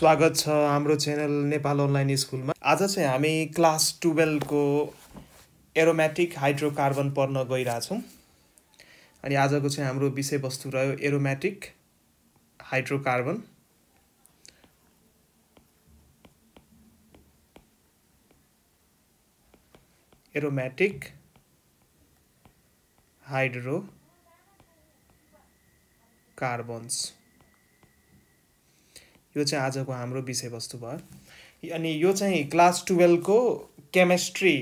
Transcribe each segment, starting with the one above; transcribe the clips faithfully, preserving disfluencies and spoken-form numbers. स्वागत छ हाम्रो च्यानल नेपाल अनलाइन स्कूलमा। आज चाहिँ हामी क्लास बाह्र को एरोमेटिक हाइड्रोकार्बन पढ्न गइराछौं अनि आजको चाहिँ हाम्रो विषय वस्तु रह्यो एरोमेटिक हाइड्रोकार्बन। एरोमेटिक हाइड्रोकार्बन्स यो चाहिँ आजको हाम्रो विषय वस्तु भयो। अनि यो चाहिँ क्लास बाह्र को केमिस्ट्री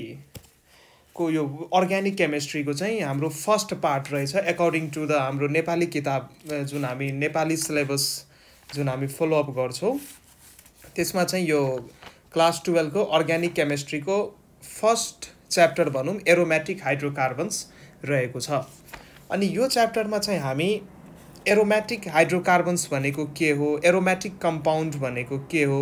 को यो अर्ग्यानिक केमिस्ट्री को चाहिँ हाम्रो फर्स्ट पार्ट रहेछ अकॉर्डिंग टू द हाम्रो नेपाली किताब जुन हामी नेपाली सिलेबस जुन हामी फलो अप गर्छौं त्यसमा चाहिँ यो क्लास बाह्र को अर्ग्यानिक केमिस्ट्री को फर्स्ट च्याप्टर भनौं एरोमेटिक हाइड्रोकार्बन्स रहेको छ। अनि यो च्याप्टरमा चाहिँ हामी एरोमेटिक हाइड्रोकार्बन्स भनेको के हो, एरोमेटिक कंपाउंड भनेको के हो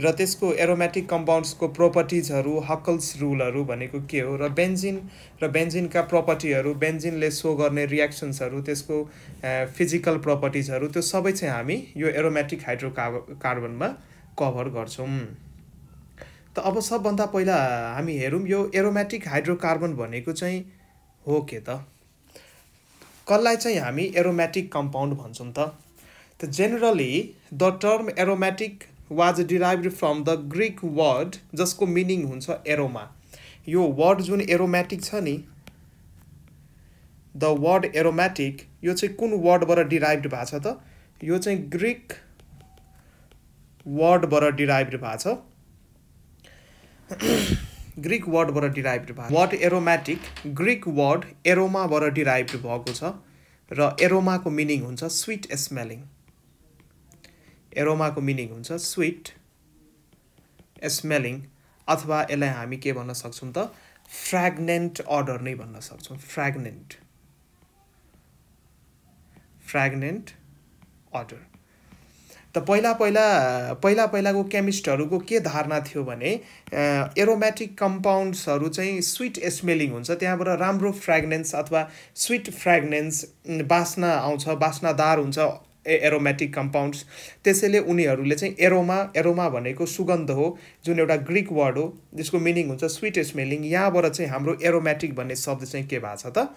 र त्यसको एरोमेटिक कंपाउंड्स को प्रपर्टीजहरु, हकल्स रूलहरु भनेको के हो र बेंजिन र बेंजिन का प्रपर्टीहरु, बेंजिनले सो गर्ने रिएक्शन्सहरु, त्यसको फिजिकल प्रपर्टीजहरु, त्यो सबै चाहिँ हामी यो एरोमेटिक हाइड्रोकार्बन मा कभर गर्छौं। त अब सबभन्दा पहिला हामी हेरौं यो एरोमेटिक हाइड्रोकार्बन भनेको चाहिँ हो के त, कसलाई चाहिँ हामी एरोमेटिक कंपाउंड भन्छौं त। त generally the term aromatic was derived from the Greek word जसको मिनिङ हुन्छ एरोमा। यो वर्ड जुन एरोमेटिक छ नि, द वर्ड एरोमेटिक यो चाहिँ कुन वर्डबाट डिराइव्ड भएको छ त, यो चाहिँ ग्रीक वर्डबाट डिराइव्ड भएको छ। ग्रीक वर्डबाट डिराइभ्ड भएको वर्ड एरोमेटिक ग्रीक वर्ड एरोमाबाट डिराइभ्ड भएको छ र एरोमाको मिनिङ हुन्छ स्वीट स्मेलिङ। एरोमाको मिनिङ हुन्छ स्वीट स्मेलिङ अथवा यसलाई हामी के भन्न सक्छौं त, फ्र्याग्नेन्ट अर्डर नै भन्न सक्छौं। Fragrant fragrant order. त पहिला पहिला पहिला पहिलाको केमिस्टहरुको के धारणा थियो भने एरोमेटिक कम्पाउन्ड्सहरु चाहिँ स्वीट स्मेलिङ हुन्छ, त्यहाँबाट राम्रो फ्र्याग्रेन्स अथवा स्वीट फ्र्याग्रेन्स बास्ना आउँछ, बास्नादार हुन्छ एरोमेटिक कम्पाउन्ड्स। त्यसैले उनीहरुले चाहिँ एरोमा, एरोमा भनेको सुगन्ध हो जुन एउटा ग्रीक वर्ड हो जसको मिनिङ हुन्छ स्वीट स्मेलिङ। यहाँबाट चाहिँ हाम्रो एरोमेटिक भन्ने शब्द चाहिँ के भाछ त,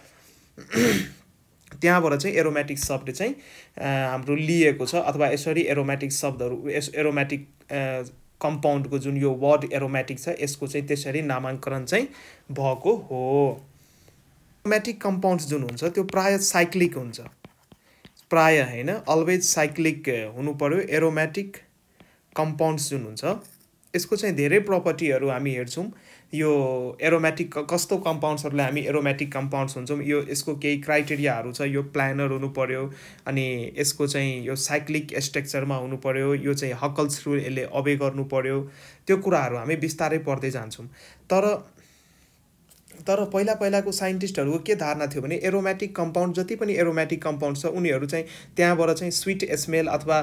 त्यहाँबाट चाहिँ एरोमेटिक शब्द चाहिँ हाम्रो लिएको छ अथवा यसरी एरोमेटिक शब्दहरु, एरोमेटिक कंपाउंड को जुन यो वर्ड एरोमेटिक छ यसको चाहिँ त्यसरी नामांकरण चाहिँ भएको हो। एरोमेटिक कंपाउंड्स जुन हुन्छ त्यो प्राय साइक्लिक हुन्छ, प्राय हैन अलवेज साइक्लिक हुनु पर्यो। एरोमेटिक कंपाउंड्स जुन हुन्छ यसको चाहिँ धेरै प्रपर्टीहरु हामी हेर्छौं। यो एरोमेटिक कस्तो कम्पाउन्ड्सहरुलाई हामी एरोमेटिक कम्पाउन्ड्स भन्छौं, यो यसको केही क्राइटेरियाहरु छ, यो प्लानर हुनु पर्यो अनि यसको चाहिँ यो साइक्लिक स्ट्रक्चरमा हुनु पर्यो, यो चाहिँ हकल्स रूल यसले अबे गर्नु पर्यो, त्यो कुराहरु हामी विस्तारै पढ्दै जान्छौं। तर तर पहिला पहिलाको साइन्टिस्टहरुको के धारणा थियो भने एरोमेटिक कम्पाउन्ड, जति पनि एरोमेटिक कम्पाउन्ड्स छ उनीहरु चाहिँ त्यहाँबाट चाहिँ स्वीट स्मेल अथवा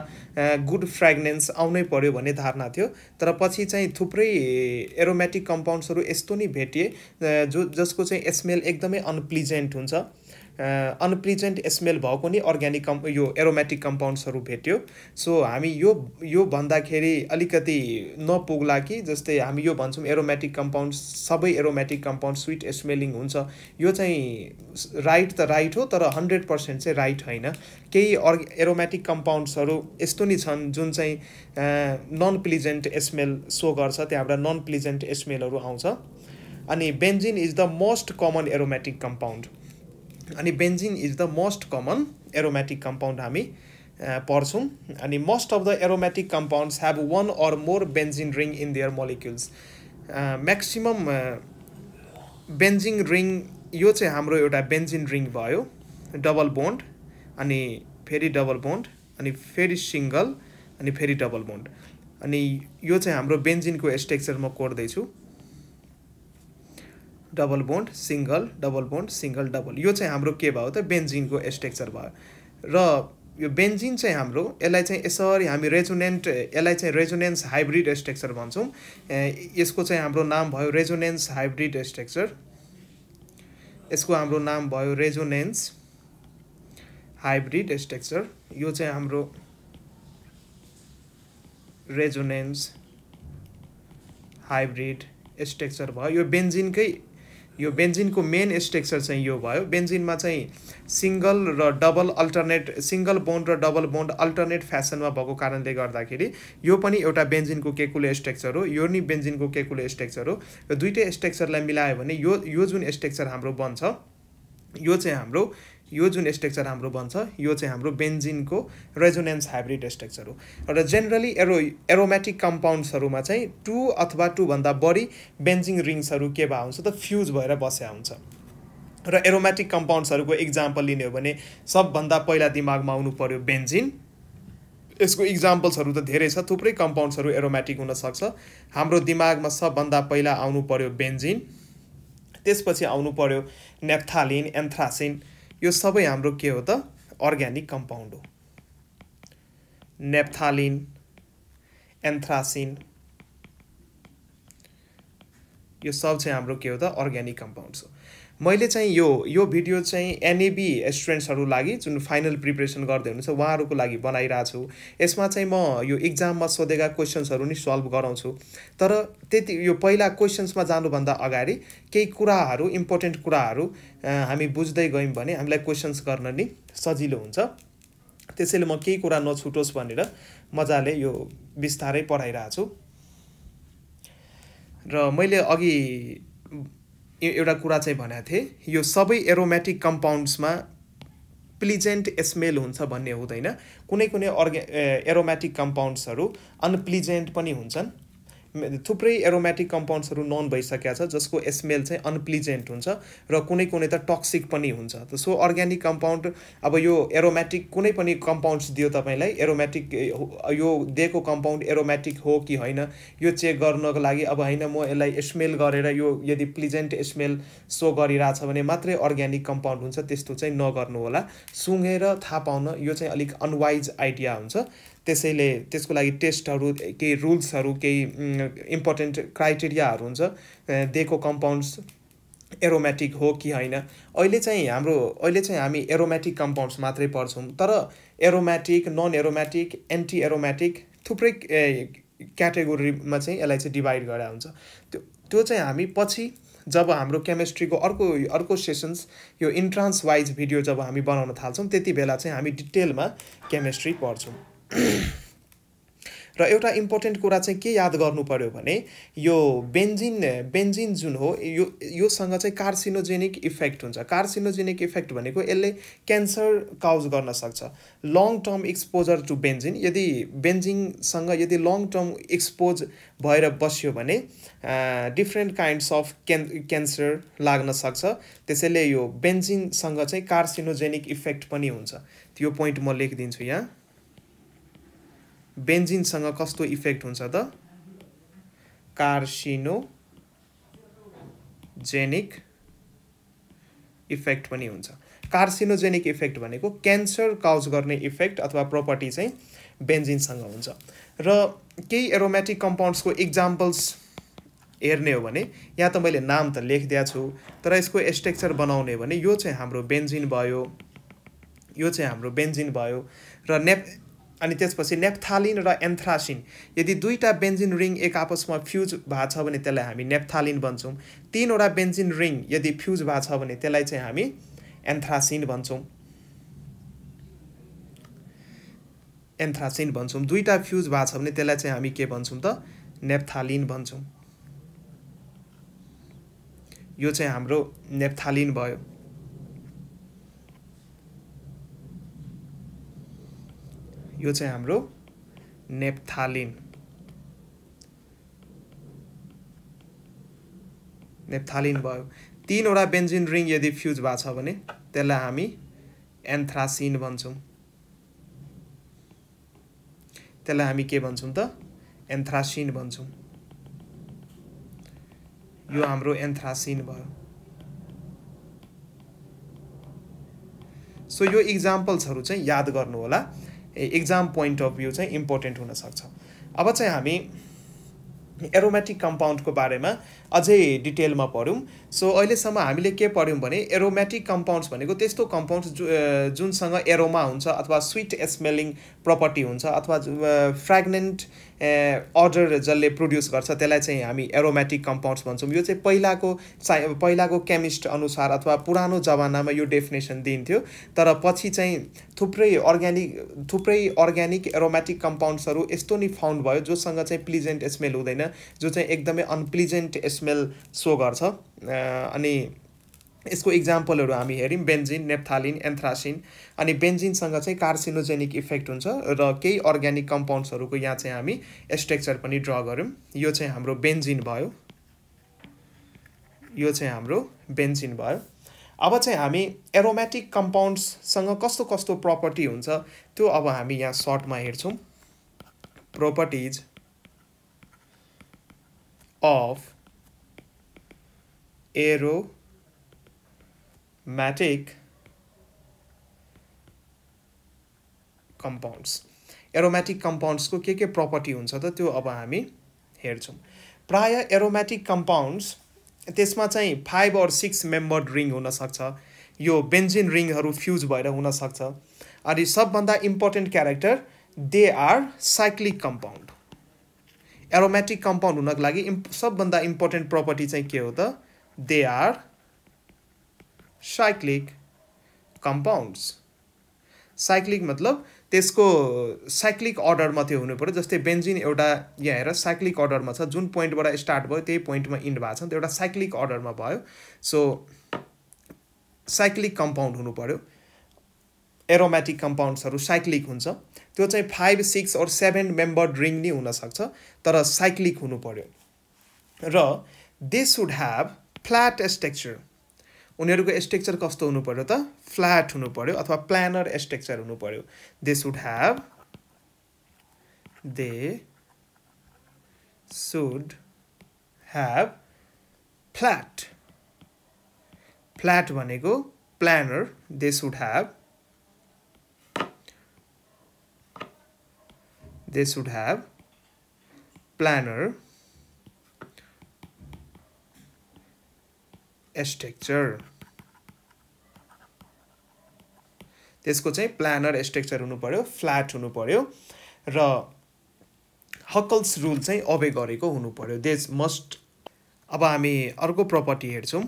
गुड फ्र्याग्रेन्स आउनै पर्यो भन्ने धारणा थियो। तर पछि चाहिँ थुप्रै एरोमेटिक कम्पाउन्ड्सहरु यस्तो नि भेटिए जो जसको चाहिँ स्मेल एकदमै अनप्लिजेन्ट हुन्छ, अनप्लिजेन्ट स्मेल भएको नि अर्ग्यानिक यो एरोमेटिक कम्पाउन्ड्सहरु भेट्यो। सो हामी यो यो भन्दाखेरि अलिकति नपुग्ला कि जस्तै हामी यो भन्छौं एरोमेटिक कम्पाउन्ड्स, सबै एरोमेटिक कम्पाउन्ड स्वीट स्मेलिङ हुन्छ, यो चाहिँ राइट त राइट हो तर हन्ड्रेड पर्सेन्ट चाहिँ राइट हैन। केही एरोमेटिक कम्पाउन्ड्सहरु यस्तो नि छन् जुन चाहिँ नन प्लिजेन्ट स्मेल सो गर्छ, त्यहाँबाट नन प्लिजेन्ट स्मेलहरु आउँछ। अनि benzene is the most common aromatic compound, अनि benzene is the most common aromatic compound हामी पढ्छौं। अनि most of the aromatic compounds have one or more benzene ring in their molecules. Maximum benzene ring, यो चाहिँ हाम्रो एउटा benzene ring भयो, double bond अनि फेरि डबल बोन्ड अनि फेरि सिंगल अनि फेरि डबल बोन्ड। अनि यो चाहिँ हाम्रो बेंजिन को स्ट्रक्चर म कोर्दै छु, double bond single double bond single double, यो चाहिँ हाम्रो के भयो त बेंजिन को स्ट्रक्चर भयो। र यो बेंजिन चाहिँ हाम्रो यसलाई चाहिँ यसरी हामी रेजोनेन्ट, यसलाई चाहिँ रेजोनेंस हाइब्रिड स्ट्रक्चर भन्छौं, यसको चाहिँ हाम्रो नाम भयो रेजोनेंस हाइब्रिड स्ट्रक्चर, यसको हाम्रो नाम भयो रेजोनेंस हाइब्रिड स्ट्रक्चर। यो चाहिँ हाम्रो रेजोनेंस हाइब्रिड स्ट्रक्चर भयो। यो बेन्जिनकै यो बेन्जिनको मेन स्ट्रक्चर चाहिँ यो भयो। बेन्जिनमा चाहिँ सिंगल र डबल अल्टरनेट सिंगल बोन्ड र डबल बोन्ड अल्टरनेट फैसनमा भएको कारणले गर्दाखेरि यो पनि एउटा बेन्जिनको केकुले स्ट्रक्चर हो, यो नि बेन्जिनको केकुले स्ट्रक्चर हो। यो दुईटै स्ट्रक्चरलाई मिलायो भने यो यो जुन स्ट्रक्चर हाम्रो बन्छ यो चाहिँ हाम्रो यो जुन स्ट्रक्चर हाम्रो बन्छ यो चाहिँ हाम्रो बेन्जिनको रेजोनेंस हाइब्रिड स्ट्रक्चर हो। र जेनरली एरो एरोमेटिक कंपाउंड्सहरुमा चाहिँ टू अथवा टू भन्दा बढी बेन्जिन रिंग्सहरु के भा हुन्छ त फ्यूज भएर बस्या हुन्छ। र एरोमेटिक कंपाउंड्सहरुको एक्जाम्पल लिने हो भने सबभन्दा पहिला दिमागमा आउनु पर्यो बेन्जिन। यसको एक्जाम्पल्सहरु त धेरै छ, थुप्रै कंपाउंड्सहरु एरोमेटिक हुन सक्छ। हाम्रो दिमागमा सबभन्दा पहिला आउनु पर्यो बेन्जिन, त्यसपछि आउनु पर्यो नेफ्थालिन, एंथ्रासीन। यो सबै हाम्रो के हो त अर्ग्यानिक कंपाउंड हो। नेफ्थालिन, एंथ्रासीन यो सब चाहिँ हाम्रो के हो त अर्ग्यानिक कंपाउंड्स हो। मैले चाहिँ यो यो भिडियो चाहिँ एनएबी स्टुडेन्ट्सहरु लागि जुन फाइनल प्रिपरेसन गर्दै हुनुहुन्छ उहाँहरुको लागि बनाइराछ। यसमा चाहिँ म यो एग्जाममा सोधेका क्वेशन्सहरु नि सल्भ गराउँछु, तर त्यति यो पहिला क्वेशन्समा जानु भन्दा अगाडि केही कुराहरु इम्पोर्टेन्ट कुराहरु हामी बुझ्दै गयौं भने हामीलाई क्वेशन्स गर्न नि सजिलो हुन्छ। त्यसैले म केही कुरा नछुटोस् भनेर मजाले यो विस्तारै पढाइराछु। र मैले अघि एउटा कुरा चाहिँ भनेको थिएँ यो सबै एरोमेटिक कंपाउंड्समा प्लिजेन्ट स्मेल हुन्छ भन्ने हुँदैन। कुनै कुनै अर्गे एरोमेटिक कंपाउंड्सहरु अनप्लिजेन्ट पनि हुन्छन्। थुप्रै एरोमेटिक कंपाउंड्सहरु नन भइसकेका छ जसको स्मेल चाहिँ अनप्लिजेन्ट हुन्छ र कुनै कुनै त टक्सिक पनि हुन्छ। त सो अर्ग्यानिक कंपाउंड अब यो एरोमेटिक कुनै पनि कंपाउंड्स दियो तपाईलाई एरोमेटिक यो दिएको कंपाउंड एरोमेटिक हो कि हैन यो चेक गर्नको लागि अब हैन म यसलाई स्मेल गरेर यो यदि प्लिजेन्ट स्मेल सो गरिराछ भने मात्रै अर्ग्यानिक कंपाउंड हुन्छ, त्यस्तो चाहिँ नगर्नु होला। सुँघेर थाहा पाउन यो चाहिँ अलिक अनवाइज आइडिया हुन्छ। त्यसैले त्यसको लागि टेस्टहरु केही रुल्सहरु केही इम्पोर्टेन्ट क्राइटेरियाहरु हुन्छ दिएको कंपाउंड्स एरोमेटिक हो कि हैन। अहिले चाहिँ हाम्रो अहिले चाहिँ हामी एरोमेटिक कंपाउंड्स मात्रै पढ्छौं, तर aromatic non aromatic anti aromatic थुप्रै क्याटेगोरीमा चाहिँ यसलाई चाहिँ डिवाइड गरे हुन्छ। त्यो त्यो चाहिँ हामी पछि जब हाम्रो केमिस्ट्रीको अर्को अर्को सेशन्स यो एन्ट्रान्स वाइज भिडियो जब हामी बनाउन थाल्छौं त्यति बेला चाहिँ हामी डिटेलमा केमिस्ट्री पढ्छौं। र एउटा इम्पोर्टेन्ट कुरा चाहिँ के याद गर्नु पर्यो भने यो बेन्जिन बेन्जिन जुन हो यो योसँग चाहिँ कार्सिनोजेनिक इफेक्ट हुन्छ। कार्सिनोजेनिक इफेक्ट भनेको यसले क्यान्सर काउज गर्न सक्छ। Long term exposure to benzene यदि बेन्जिनसँग यदि लङ टर्म एक्सपोज भएर बस्यो भने डिफ्रेन्ट काइन्ड्स अफ क्यान्सर लाग्न सक्छ। त्यसैले यो बेन्जिनसँग चाहिँ कार्सिनोजेनिक इफेक्ट पनि हुन्छ। त्यो पोइन्ट म लेखिदिन्छु यहाँ। बेन्जिनसँग कस्तो इफेक्ट हुन्छ त कार्सिनोजेनिक इफेक्ट पनि हुन्छ। कार्सिनोजेनिक इफेक्ट भनेको क्यान्सर काउज गर्ने इफेक्ट अथवा प्रपर्टी चाहिँ बेन्जिनसँग हुन्छ। र केही एरोमेटिक कंपाउंड्सको एक्जाम्पल्स हेर्ने हो भने यहाँ त मैले नाम त लेखिदिया छु, तर यसको स्ट्रक्चर बनाउने हो भने यो चाहिँ हाम्रो बेन्जिन भयो, यो चाहिँ हाम्रो बेन्जिन भयो र नेप अनि त्यसपछि नेफ्थालिन र एंथ्रासीन। यदि दुईटा बेन्जिन रिंग एक आपसमा फ्यूज भएको छ भने त्यसलाई हामी नेफ्थालिन भन्छौं। तीनवटा बेन्जिन रिंग यदि फ्यूज भएको छ भने त्यसलाई चाहिँ हामी एंथ्रासीन भन्छौं एंथ्रासीन भन्छौं दुईटा फ्यूज भएको छ भने त्यसलाई चाहिँ हामी के भन्छौं त नेफ्थालिन भन्छौं। यो चाहिँ हाम्रो नेफ्थालिन भयो। यो चाहिँ हाम्रो नेफ्थालिन नेफ्थालिन भयो। तीनवटा बेन्जिन रिंग यदि फ्यूज भएको छ भने त्यसलाई हामी एंथ्रासीन भन्छौं त्यसलाई हामी के भन्छौं त एंथ्रासीन भन्छौं। यो हाम्रो एंथ्रासीन भयो। सो यो एक्जाम्पल्सहरु चाहिँ याद गर्नु होला, एक्जाम पोइन्ट अफ भ्यू चाहिँ इम्पोर्टेन्ट हुन सक्छ। अब चाहिँ हामी एरोमेटिक कंपाउंड को बारे में अज डिटेल में पढ़्यौं। सो अहिलेसम्म हामीले के पढ्यौं भने एरोमेटिक कंपाउंड्स भनेको त्यस्तो कंपाउंड्स जुनसँग एरोमा हुन्छ अथवा स्वीट स्मेलिंग प्रपर्टी हुन्छ अथवा फ्रेग्रेन्ट अर्डर जसले प्रड्यूस गर्छ त्यसलाई चाहिँ हामी एरोमेटिक कंपाउंड्स भन्छौं। यो चाहिँ पहिलाको पहिलाको केमिस्ट अनुसार अथवा पुरानो जमानामा यो डेफिनेसन दिइन्थ्यो, तर पछि चाहिँ थुप्रै अर्ग्यानिक थुप्रै अर्ग्यानिक एरोमेटिक कंपाउंड्सहरु यस्तो नि फाउन्ड भयो जोसँग चाहिँ प्लिजेन्ट स्मेल हुँदैन, जो चाहिँ एकदमै अनप्लिजेन्ट स्मेल सो गर्छ। अनि इसको एक्जाम्पलहरु हामी हेर्यौं बेंजिन, नेफ्थालिन, एंथ्रासीन। अनि बेंजिनसँग चाहिँ कार्सिनोजेनिक इफेक्ट हुन्छ र केही अर्ग्यानिक कंपाउंड्सहरुको यहाँ चाहिँ हामी स्ट्रक्चर पनि ड्रा गर्यौं। यो चाहिँ हाम्रो बेंजिन भयो, यो चाहिँ हाम्रो बेंजिन भयो। अब चाहिँ हामी एरोमेटिक कंपाउंड्ससँग कस्तो कस्तो प्रपर्टी हुन्छ त्यो अब हामी यहाँ सर्टमा हेर्छौं। Properties of aromatic compounds, aromatic compounds को के के प्रपर्टी हुन्छ त त्यो अब हामी हेर्छौं। प्राय एरोमेटिक कंपाउंड्स त्यसमा चाहिँ फाइव और सिक्स मेम्बर्ड रिंग हुन सक्छ, यो बेंजिन रिंगहरु फ्यूज भएर हुन सक्छ। अनि सबभन्दा important character they are cyclic compound. Aromatic compound हुनको लागि सबभन्दा इम्पोर्टेन्ट प्रपर्टी चाहिँ के हो त they are cyclic compounds. Cyclic मतलब त्यसको साइक्लिक अर्डर मात्रै हुनु पर्यो, जस्तै बेंजिन एउटा यहाँ हेर साइक्लिक अर्डरमा छ, जुन पोइन्टबाट स्टार्ट भयो त्यही पोइन्टमा इन्ड भएको छ, त्यो एउटा साइक्लिक अर्डरमा भयो। सो साइक्लिक कंपाउंड हुनु पर्यो। एरोमेटिक कंपाउंड्सहरु साइक्लिक हुन्छ, त्यो चाहिँ five six or seven membered ring नै हुन सक्छ, तर साइक्लिक हुनु पर्यो। र they should have flat structure, उनीहरुको स्ट्रक्चर कस्तो हुनु पर्यो त फ्ल्याट हुनु पर्यो अथवा प्लानर स्ट्रक्चर हुनु पर्यो। They should have they should have flat, flat भनेको planar. They should have they should have planar structure, त्यसको चाहिँ प्लानर स्ट्रक्चर हुनु पर्यो, फ्ल्याट हुनु पर्यो र हकल्स रूल चाहिँ अबे गरेको हुनु पर्यो। देस मस्ट। अब हामी अर्को प्रपर्टी हेर्छौं।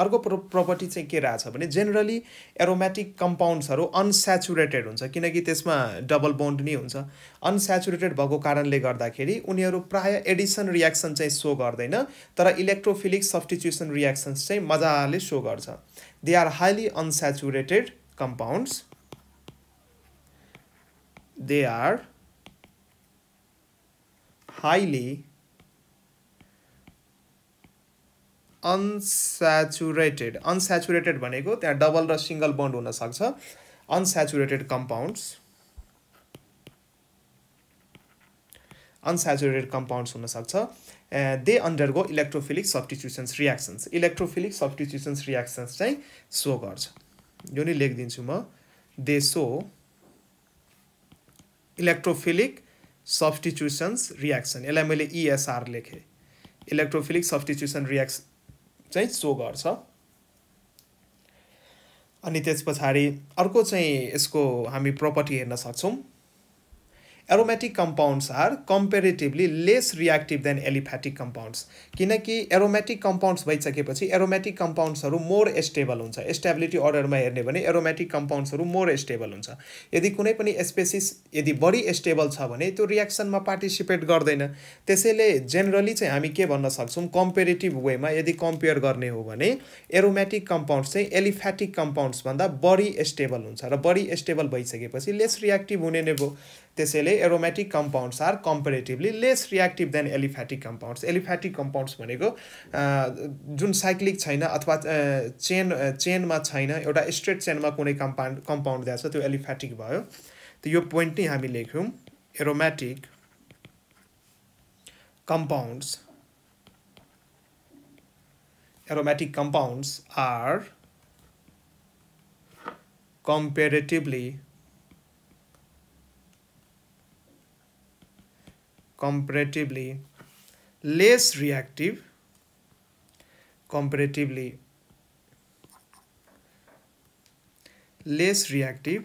अर्को प्रपर्टी चाहिँ के रहेछ भने जेनरली एरोमेटिक कंपाउंड्सहरु अनस्याचुरेटेड हुन्छ, किनकि त्यसमा डबल बोन्ड नै हुन्छ। अनस्याचुरेटेड भएको कारणले गर्दाखेरि उनीहरु प्राय एडिसन रिएक्सन चाहिँ सो गर्दैन, तर इलेक्ट्रोफिलिक सब्स्टिट्युसन रिएक्शन्स चाहिँ मजाले सो गर्छ। They are highly unsaturated compounds, they are highly unsaturated. Unsaturated भनेको त्यहाँ डबल र सिंगल बन्ड हुन सक्छ। अनसैचुरेटेड कंपाउंड्स अनसैचुरेटेड कंपाउंड्स हुन सक्छ। They undergo electrophilic substitutions reactions, electrophilic substitutions reactions चाहिँ सो गर्छ। यो नि लेखिदिन्छु म, they show electrophilic substitutions reaction, यसलाई मैले ईएसआर लेखे, इलेक्ट्रोफिलिक सब्स्टिट्युसन रिएक्शन चाहिँ सो गर्छ। अनि त्यसपछि अर्को चाहिँ यसको हामी प्रपर्टी हेर्न सक्छौं। Aromatic compounds are comparatively less reactive than aliphatic compounds, किनकि एरोमेटिक कंपाउंड्स भइसकेपछि एरोमेटिक कंपाउंड्सहरु मोर स्टेबल हुन्छ। स्टेबिलिटी अर्डरमा हेर्ने भने एरोमेटिक कंपाउंड्सहरु मोर स्टेबल हुन्छ। यदि कुनै पनि स्पेसिस यदि बढी स्टेबल छ भने त्यो रिएक्सनमा पार्टिसिपेट गर्दैन, त्यसैले जेनरली चाहिँ हामी के भन्न सक्छौं कम्पेरेटिभ वेमा यदि कम्पेयर गर्ने हो भने एरोमेटिक कंपाउंड्स चाहिँ एलिफेटिक कंपाउंड्स भन्दा बढी स्टेबल हुन्छ र बढी स्टेबल भइसकेपछि लेस रिएक्टिभ हुने नै हो। त्यसैले aromatic compounds are comparatively less reactive than aliphatic compounds. Aliphatic compounds भनेको जुन साइक्लिक छैन अथवा चेन चेनमा छैन, एउटा स्ट्रेट चेनमा कुनै कंपाउंड कंपाउंड दिएको छ त्यो एलिफेटिक भयो। तो यो पोइन्ट नै हामी लेख्यौं। Aromatic compounds aromatic compounds are comparatively comparatively less reactive comparatively less reactive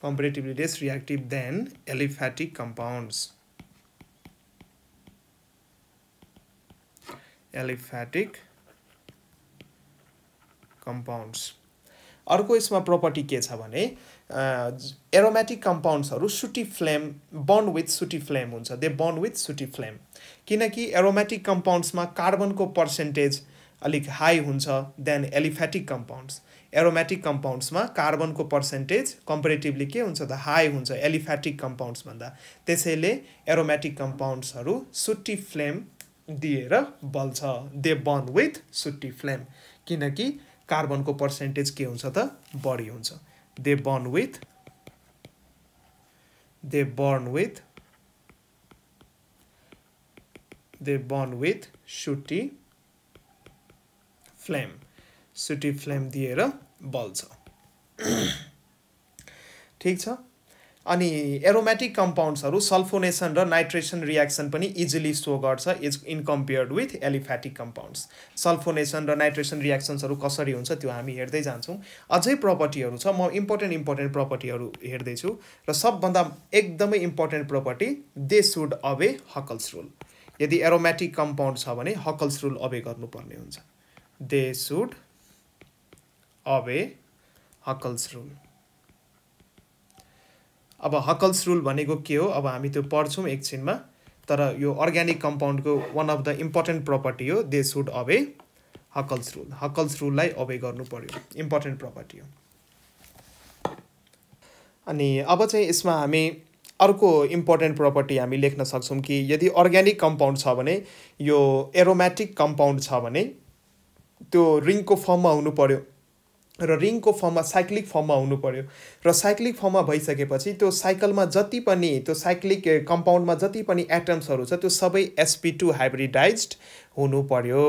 comparatively less reactive than aliphatic compounds aliphatic compounds. अर्को इसमें प्रपर्टी के छ भने एरोमेटिक कंपाउंड्सहरु sooty flame burned with sooty flame हुन्छ, they burned with sooty flame, किनकि aromatic compounds में carbon को पर्सेंटेज अलिक हाई हुन्छ than aliphatic compounds. Aromatic compounds में कार्बन को पर्सेंटेज कंपेरेटिवली के हुन्छ त हाई हुन्छ एलिफैटिक कंपाउंड्स भन्दा. त्यसैले एरोमेटिक कंपाउंड्सहरु सुटी फ्लेम दिएर बल्छ, they burned with sooty flame, किनकि कार्बन को पर्सेंटेज के हुन्छ त बढी हुन्छ. They burn with they burn with they burn with sooty flame, sooty flame दिएर बल्छ. ठीक छ. अनि एरोमेटिक कंपाउंड्सहरु सल्फोनेसन र नाइट्रेसन रिएक्सन पनि इजिली सो गर्छ is in compared with aliphatic compounds. Sulphonation र नाइट्रेसन रिएक्सन्सहरु कसरी हुन्छ त्यो हामी हेर्दै जान्छौं. अझै प्रपर्टीहरु छ, म इम्पोर्टेन्ट इम्पोर्टेन्ट प्रपर्टीहरु हेर्दै छु र सबभन्दा एकदमै important property they should obey Huckel's rule. यदि एरोमेटिक कंपाउंड छ भने हकल्स रूल अवे गर्नुपर्ने हुन्छ. They should obey Huckel's rule. अब हकल्स रूल भनेको के हो अब हामी त्यो पढ्छौं एकछिनमा, तर यो अर्ग्यानिक कम्पाउन्डको one of the important property हो they should obey Huckel's rule. Huckel's रूललाई अवे गर्नु पर्यो, इम्पोर्टेन्ट प्रपर्टी हो. अनि अब चाहिँ यसमा हामी अर्को इम्पोर्टेन्ट प्रपर्टी हामी लेख्न सक्छौं कि यदि अर्ग्यानिक कम्पाउन्ड छ भने यो एरोमेटिक कम्पाउन्ड छ भने त्यो रिङको फर्ममा हुनु पर्यो र रिङको फर्ममा साइक्लिक फर्ममा हुनु पर्यो र साइक्लिक फर्ममा भइसकेपछि त्यो साइकलमा जति पनि त्यो साइक्लिक कम्पाउन्डमा जति पनि एटम्सहरु छ त्यो सबै एस पी टू हाइब्रिडाइज्ड हुनु पर्यो.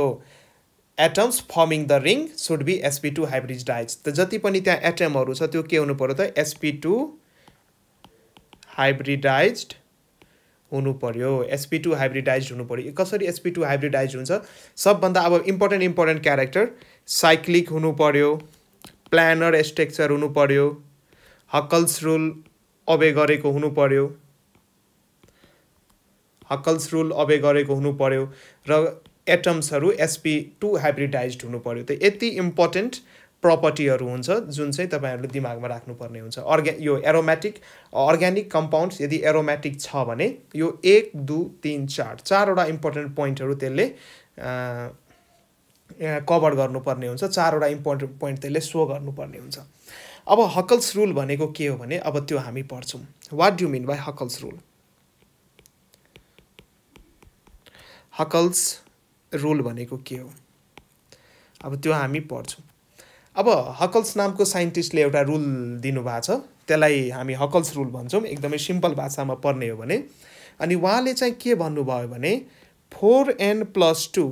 Atoms forming the ring should be S P two hybridized. त जति पनि त्यहाँ एटमहरु छ त्यो के हुनु पर्यो त एस पी टू हाइब्रिडाइज्ड हुनु पर्यो, एस पी टू हाइब्रिडाइज्ड हुनु पर्यो. कसरी एस पी टू हाइब्रिडाइज्ड हुन्छ सबभन्दा अब इम्पोर्टेन्ट इम्पोर्टेन्ट क्यारेक्टर साइक्लिक हुनु पर्यो, प्लानर स्ट्रक्चर हुनु पर्यो, हकल्स रूल अवे गरेको हुनु पर्यो, हकल्स रूल अवे गरेको हुनु पर्यो र एटम्सहरु एस पी टू हाइब्रिडाइज्ड हुनु पर्यो. त यति इम्पोर्टेन्ट प्रपर्टीहरु हुन्छ जुन चाहिँ तपाईहरुले दिमागमा राख्नुपर्ने हुन्छ. अर्ग्या यो एरोमेटिक अर्ग्यानिक कम्पाउन्ड्स यदि एरोमेटिक छ भने यो एक दुई तीन चार चारवटा इम्पोर्टेन्ट पोइन्टहरु त्यसले कभर गर्नुपर्ने हुन्छ, चारवटा इम्पोर्टेन्ट पोइन्ट त्यसले सो गर्नुपर्ने हुन्छ. अब हकल्स रूल भनेको के हो भने अब त्यो हामी पढ्छौं. What do mean by Huckel's rule. Huckel's rule भनेको के हो अब त्यो हामी पढ्छौं. अब हकल्स नामको साइन्टिस्टले एउटा रूल दिनुभएको छ, त्यसलाई हामी हकल्स रूल भन्छौं एकदमै सिम्पल भाषामा पढ्ने हो भने. अनि उहाँले चाहिँ के भन्नुभयो भने four N plus two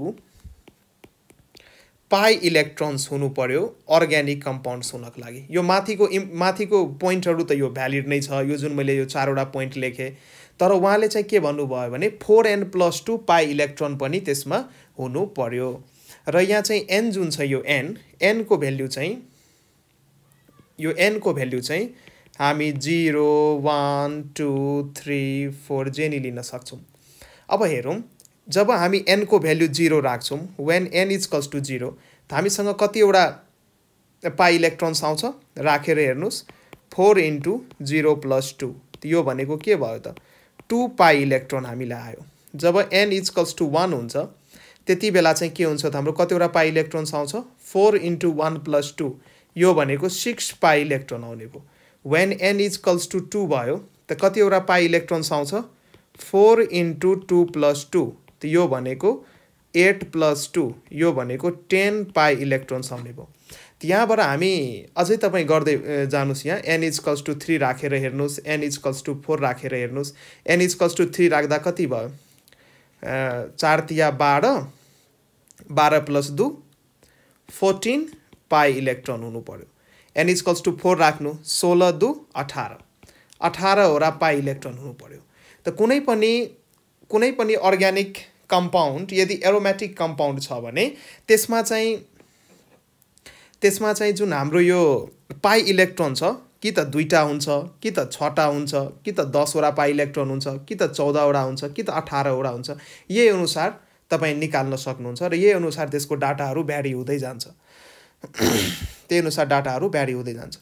pi electrons हुनु पर्यो अर्ग्यानिक कम्पाउन्ड्स हुनको लागि. यो माथिको माथिको पोइन्टहरु त यो भ्यालिड नै छ, यो जुन मैले यो चारवटा पोइन्ट लेखे, तर उहाँले चाहिँ के भन्नुभयो भने four N plus two pi electron पनि त्यसमा हुनु पर्यो. र यहाँ चाहिँ n जुन छ यो n n को भ्याल्यु चाहिँ यो n को भ्याल्यु चाहिँ हामी zero, one, two, three, four जेनी लिन सक्छौं. अब हेरौं जब हामी n को भ्याल्यु जीरो राख्छौं, when n is equals to zero त हामीसँग कति एउटा पाई इलेक्ट्रोन्स आउँछ राखेर हेर्नुस् four into zero plus two, यो भनेको के भयो त टू पाई इलेक्ट्रोन हामीलाई आयो. जब n is equals to one हुन्छ त्यति बेला चाहिँ के हुन्छ त हाम्रो कति एउटा पाई इलेक्ट्रोन्स आउँछ four into one plus two, यो भनेको सिक्स पाई इलेक्ट्रोन आउने भयो. When n is equals to two भयो त कति एउटा पाई इलेक्ट्रोन्स आउँछ four into two plus two, तो यो भनेको एट प्लस टू, यो भनेको टेन पाई इलेक्ट्रोन्स आउने भयो. यहाँबाट हामी अझै तपाईं गर्दै जानुस्. यहाँ n is equals to three राखेर हेर्नुस्, n is equals to four राखेर हेर्नुस्, n is equals to three राख्दा कति भयो चार तिया बाह्र, बाह्र प्लस दुई, फोर्टिन पाई इलेक्ट्रोन हुनु पर्यो. n is equals to four राख्नु सोह्र दुई अठार, अठारह वटा पाई इलेक्ट्रोन हुनु पर्यो। तो कुनै पनि कुनै पनि अर्ग्यानिक कम्पाउन्ड यदि एरोमेटिक कम्पाउन्ड छ भने त्यसमा चाहिँ त्यसमा चाहिँ जुन हाम्रो यो पाई इलेक्ट्रोन छ कि त दुईटा हुन्छ कि त छटा हुन्छ कि त दसवटा पाई इलेक्ट्रोन हुन्छ कि त चौधवटा हुन्छ कि त अठारहवटा हुन्छ। यही अनुसार तपाईं निकाल्न सक्नुहुन्छ र यही अनुसार त्यसको डाटाहरू भ्यारी हुँदै जान्छ। त्यही अनुसार डाटाहरू भ्यारी हुँदै जान्छ।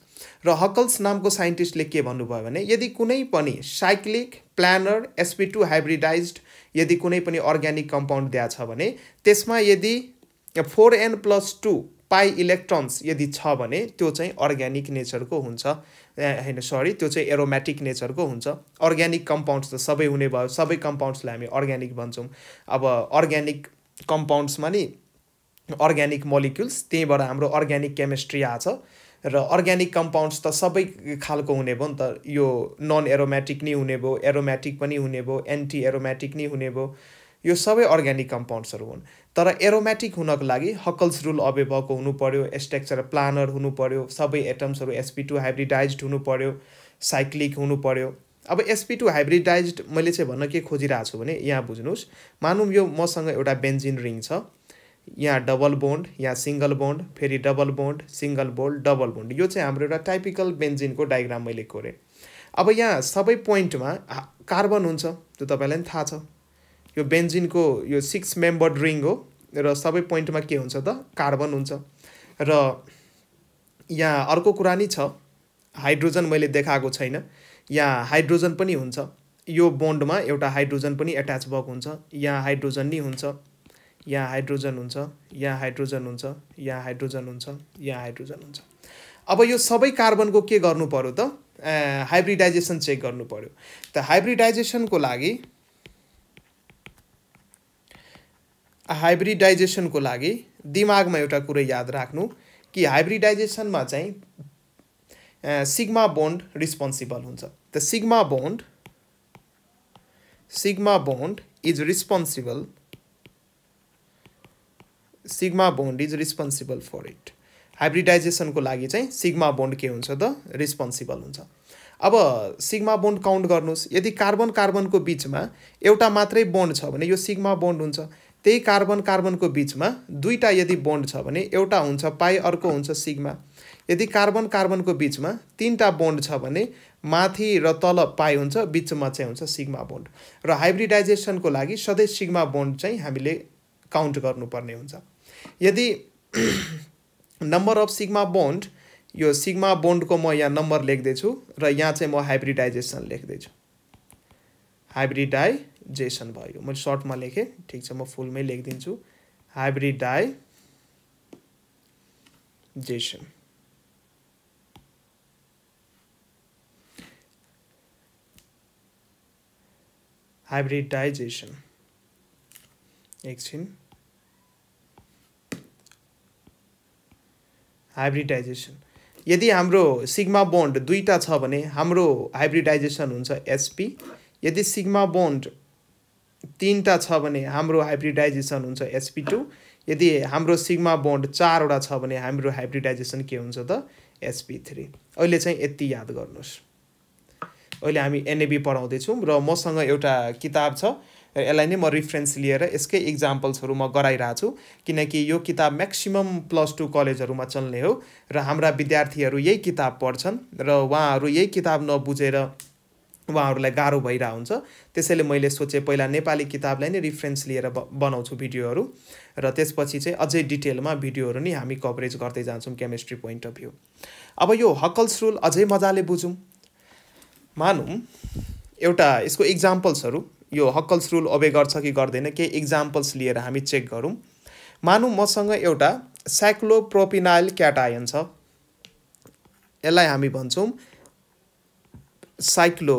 र हकल्स नामको साइन्टिस्टले के भन्नुभयो भने यदि कुनै पनि cyclic planar SP two hybridized यदि कुनै पनि अर्ग्यानिक कम्पाउन्ड दिया छ भने त्यसमा यदि four N plus two pi electrons यदि छ भने त्यो चाहिँ अर्ग्यानिक नेचरको हुन्छ, हैन सरी त्यो चाहिँ एरोमेटिक नेचरको हुन्छ। अर्ग्यानिक कम्पाउन्ड्स त सबै हुने भयो, सबै कम्पाउन्ड्सलाई हामी अर्ग्यानिक भन्छौँ। अब अर्ग्यानिक कम्पाउन्ड्समा नि अर्ग्यानिक मोलिक्युल्स त्यहीबाट हाम्रो अर्ग्यानिक केमिस्ट्री आछ र अर्ग्यानिक कम्पाउन्ड्स त सबै खालको हुने भयो नि त। यो नन एरोमेटिक नि हुने भयो, एरोमेटिक पनि हुने भयो, एन्टी एरोमेटिक नि हुने भयो, यो सबै अर्ग्यानिक कम्पाउन्ड्सहरू हुन्। तर एरोमेटिक हुनको लागि हकल्स रूल अबे भएको हुनु पर्यो, स्ट्रक्चर प्लानर हुनु पर्यो, सबै एटम्सहरू एसपी टू हाइब्रिडाइज्ड हुनु पर्यो, साइक्लिक हुनु पर्यो। अब एसपी टू हाइब्रिडाइज्ड मैले चाहिँ भन्न के खोजिरहेको छु भने यहाँ बुझ्नुहोस्, मानौँ यो मसँग एउटा बेन्जिन रिङ छ, यहाँ डबल बोन्ड, यहाँ सिंगल बोन्ड, फेरि double bond, single bond, double bond, यो चाहिँ हाम्रो एउटा टाइपिकल बेन्जिन को डायग्राम मैले कोरेँ। अब यहाँ सबै पोइन्टमा कार्बन हुन्छ, त्यो तपाईलाई पनि थाहा छ। यो बेन्जिन को यो सिक्स मेम्बर्ड रिङ हो र सबै पोइन्टमा के हुन्छ त कार्बन हुन्छ। र यहाँ अर्को कुरा नि छ, हाइड्रोजन मैले देखाएको छैन, यहाँ हाइड्रोजन पनि हुन्छ। यो बोन्डमा एउटा हाइड्रोजन पनि एट्याच भएको हुन्छ, यहाँ हाइड्रोजन नि हुन्छ, यहाँ हाइड्रोजन हुन्छ, यहाँ हाइड्रोजन हुन्छ, यहाँ हाइड्रोजन हुन्छ, यहाँ हाइड्रोजन हुन्छ। अब यो सबै कार्बनको के गर्नु पर्यो त हाइब्रिडाइजेसन चेक गर्नु पर्यो। त हाइब्रिडाइजेसनको लागि हाइब्रिडाइजेसनको लागि दिमागमा एउटा कुरा याद राख्नु कि हाइब्रिडाइजेसनमा चाहिँ सिग्मा बोन्ड रिस्पोन्सिबल हुन्छ। त sigma bond sigma bond is responsible sigma bond is responsible for it. हाइब्रिडाइजेसनको लागि चाहिँ सिग्मा बोन्ड के हुन्छ त रिस्पोन्सिबल हुन्छ। अब सिग्मा बोन्ड काउन्ट गर्नुहोस्, यदि कार्बन कार्बनको बिचमा एउटा मात्रै बोन्ड छ भने यो सिग्मा बोन्ड हुन्छ। त्यही कार्बन कार्बनको बिचमा दुईटा यदि बोन्ड छ भने एउटा हुन्छ पाई, अर्को हुन्छ सिग्मा। यदि कार्बन कार्बनको बिचमा तीनटा बोन्ड छ भने माथि र तल पाई हुन्छ, बिचमा चाहिँ हुन्छ सिग्मा बोन्ड। र हाइब्रिडाइजेसनको लागि सधैँ सिग्मा बोन्ड चाहिँ हामीले काउन्ट गर्नुपर्ने हुन्छ। यदि नम्बर अफ सिग्मा बोन्ड, यो सिग्मा बोन्डको म यहाँ नम्बर लेख्दैछु र यहाँ चाहिँ म हाइब्रिडाइजेसन लेख्दैछु। हाइब्रिडाइजेसन भयो, मैले सर्टमा लेखेँ, ठिक छ, म फुलमै लेखिदिन्छु हाइब्रिडाइजेसन। हाइब्रिडाइजेसन एकछिन हाइब्रिडाइजेसन यदि हाम्रो सिग्मा बोन्ड दुईटा छ भने हाम्रो हाइब्रिडाइजेसन हुन्छ एसपी। यदि सिग्मा बोन्ड तीनटा छ भने हाम्रो हाइब्रिडाइजेसन हुन्छ एसपी टू। यदि हाम्रो सिग्मा बोन्ड चारवटा छ भने हाम्रो हाइब्रिडाइजेसन के हुन्छ त एसपी थ्री। अहिले चाहिँ यति याद गर्नुहोस्। अहिले हामी एनएबी पढाउँदैछौँ र मसँग एउटा किताब छ, यसलाई नै म रिफरेन्स लिएर यसकै इक्जाम्पल्सहरू म गराइरहेछु किनकि यो किताब म्याक्सिमम प्लस टू कलेजहरूमा चल्ने हो र हाम्रा विद्यार्थीहरू यही किताब पढ्छन् र उहाँहरू यही किताब नबुझेर उहाँहरूलाई गाह्रो भइरहेको हुन्छ। त्यसैले मैले सोचे पहिला नेपाली किताबलाई नै रिफरेन्स लिएर बनाउँछु भिडियोहरू र त्यसपछि चाहिँ अझै डिटेलमा भिडियोहरू नि हामी कभरेज गर्दै जान्छौँ केमिस्ट्री पोइन्ट अफ भ्यू। अब यो हकल्स रूल अझै मजाले बुझौँ। मानौँ एउटा यसको इक्जाम्पल्सहरू, यो हकल्स रूल अबे गर्छ कि गर्दैन केही इक्जाम्पल्स लिएर हामी चेक गरौँ। मानौँ मसँग एउटा साइक्लोप्रोपिनाइल क्याटायन छ, यसलाई हामी भन्छौँ साइक्लो,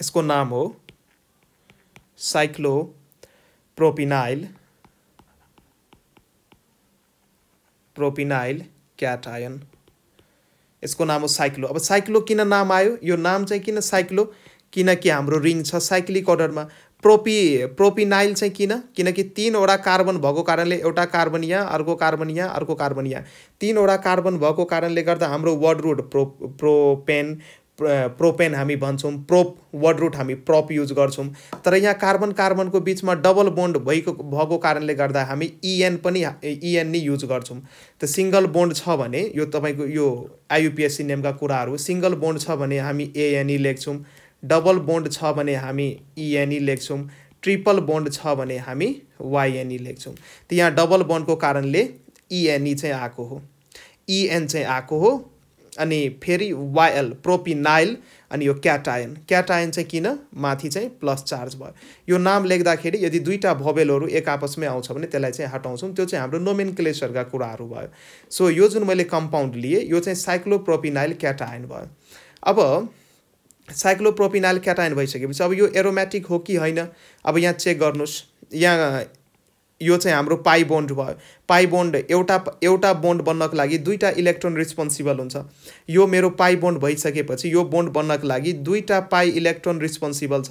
यसको नाम हो साइक्लोप्रोपिनाइल प्रोपिनाइल क्याटायन, यसको नाम हो साइक्लो। अब साइक्लो किन नाम आयो, यो नाम चाहिँ किन साइक्लो, किनकि हाम्रो रिङ छ साइक्लिक अर्डरमा। प्रोपी प्रोपिनाइल चाहिँ किन, किनकि तीनवटा कार्बन भएको कारणले, एउटा कार्बन यहाँ, अर्को कार्बन यहाँ, अर्को कार्बन यहाँ, तीनवटा कार्बन भएको कारणले गर्दा हाम्रो word root pro propane propane हामी भन्छौं, प्रोप वर्ड रूट हामी प्रप यूज गर्छौं। तर यहाँ कार्बन कार्बन को बीच में डबल बोन्ड भएको भएको कारणले गर्दा हामी ईएन पनि ईएन नै यूज गर्छौं। तो सिंगल बोन्ड छ भने यो तपाईको यो आईयूपीएससी नेम का कुराहरु, सिंगल बोन्ड छ भने हामी एएनई लेख्छौं, डबल बोन्ड छ भने हामी ईएनई लेख्छौं, ट्रिपल बोन्ड छ भने हामी वाईएनई लेख्छौं। तो यहाँ डबल बोन्ड को कारणले ईएनई चाहिँ आको हो, ईएन चाहिँ आको हो। अनि फेरि वायल प्रोपिनाइल अनि यो क्याटायन, क्याटायन चाहिँ किन माथि चाहिँ प्लस चार्ज भयो। यो नाम लेख्दाखेरि यदि दुईटा भोबेलहरू एक आपसमै आउँछ भने त्यसलाई चाहिँ हटाउँछौँ, त्यो चाहिँ हाम्रो नोमेनक्लेचरका कुराहरू भयो। सो यो जुन मैले कम्पाउन्ड लिए यो चाहिँ साइक्लोप्रोपिनाइल क्याटायन भयो। अब साइक्लोप्रोपिनाइल क्याटायन भइसकेपछि अब यो एरोमेटिक हो कि होइन अब यहाँ चेक गर्नुस्। यहाँ यो चाहिँ हाम्रो पाई बोन्ड भयो। पाई बोन्ड एउटा एउटा बोन्ड बन्नको लागि दुईटा इलेक्ट्रोन रिस्पोन्सिबल हुन्छ। यो मेरो पाई बोन्ड भइसकेपछि यो बोन्ड बन्नको लागि दुईटा पाई इलेक्ट्रोन रिस्पोन्सिबल छ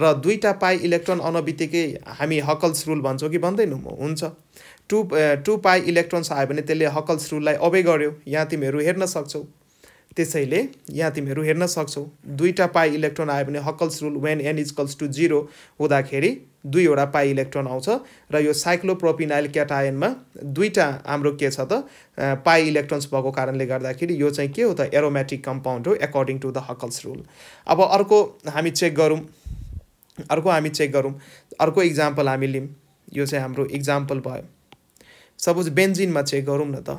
र दुईटा पाई इलेक्ट्रोन अनबित्तिकै हामी हकल्स रूल भन्छौँ कि भन्दैनौँ हुन्छ। टू टू पाई इलेक्ट्रोन्स आयो भने त्यसले हकल्स रूललाई अबे गर्यो। यहाँ तिमीहरू हेर्न सक्छौ, त्यसैले यहाँ तिमीहरू हेर्न सक्छौ दुईटा पाई इलेक्ट्रोन आयो भने Huckel's rule when N equals two zero हुँदाखेरि दुईवटा पाई इलेक्ट्रोन आउँछ र यो साइक्लोप्रोपिनाइल क्याटायनमा दुईटा हाम्रो के छ त पाई इलेक्ट्रोन्स भएको कारणले गर्दाखेरि यो चाहिँ के हो त एरोमेटिक कम्पाउन्ड हो according to the Huckel's rule. अब अर्को हामी चेक गरौँ, अर्को हामी चेक गरौँ अर्को इक्जाम्पल हामी लिम। यो चाहिँ हाम्रो इक्जाम्पल भयो। सपोज बेन्जिनमा चेक गरौँ न त,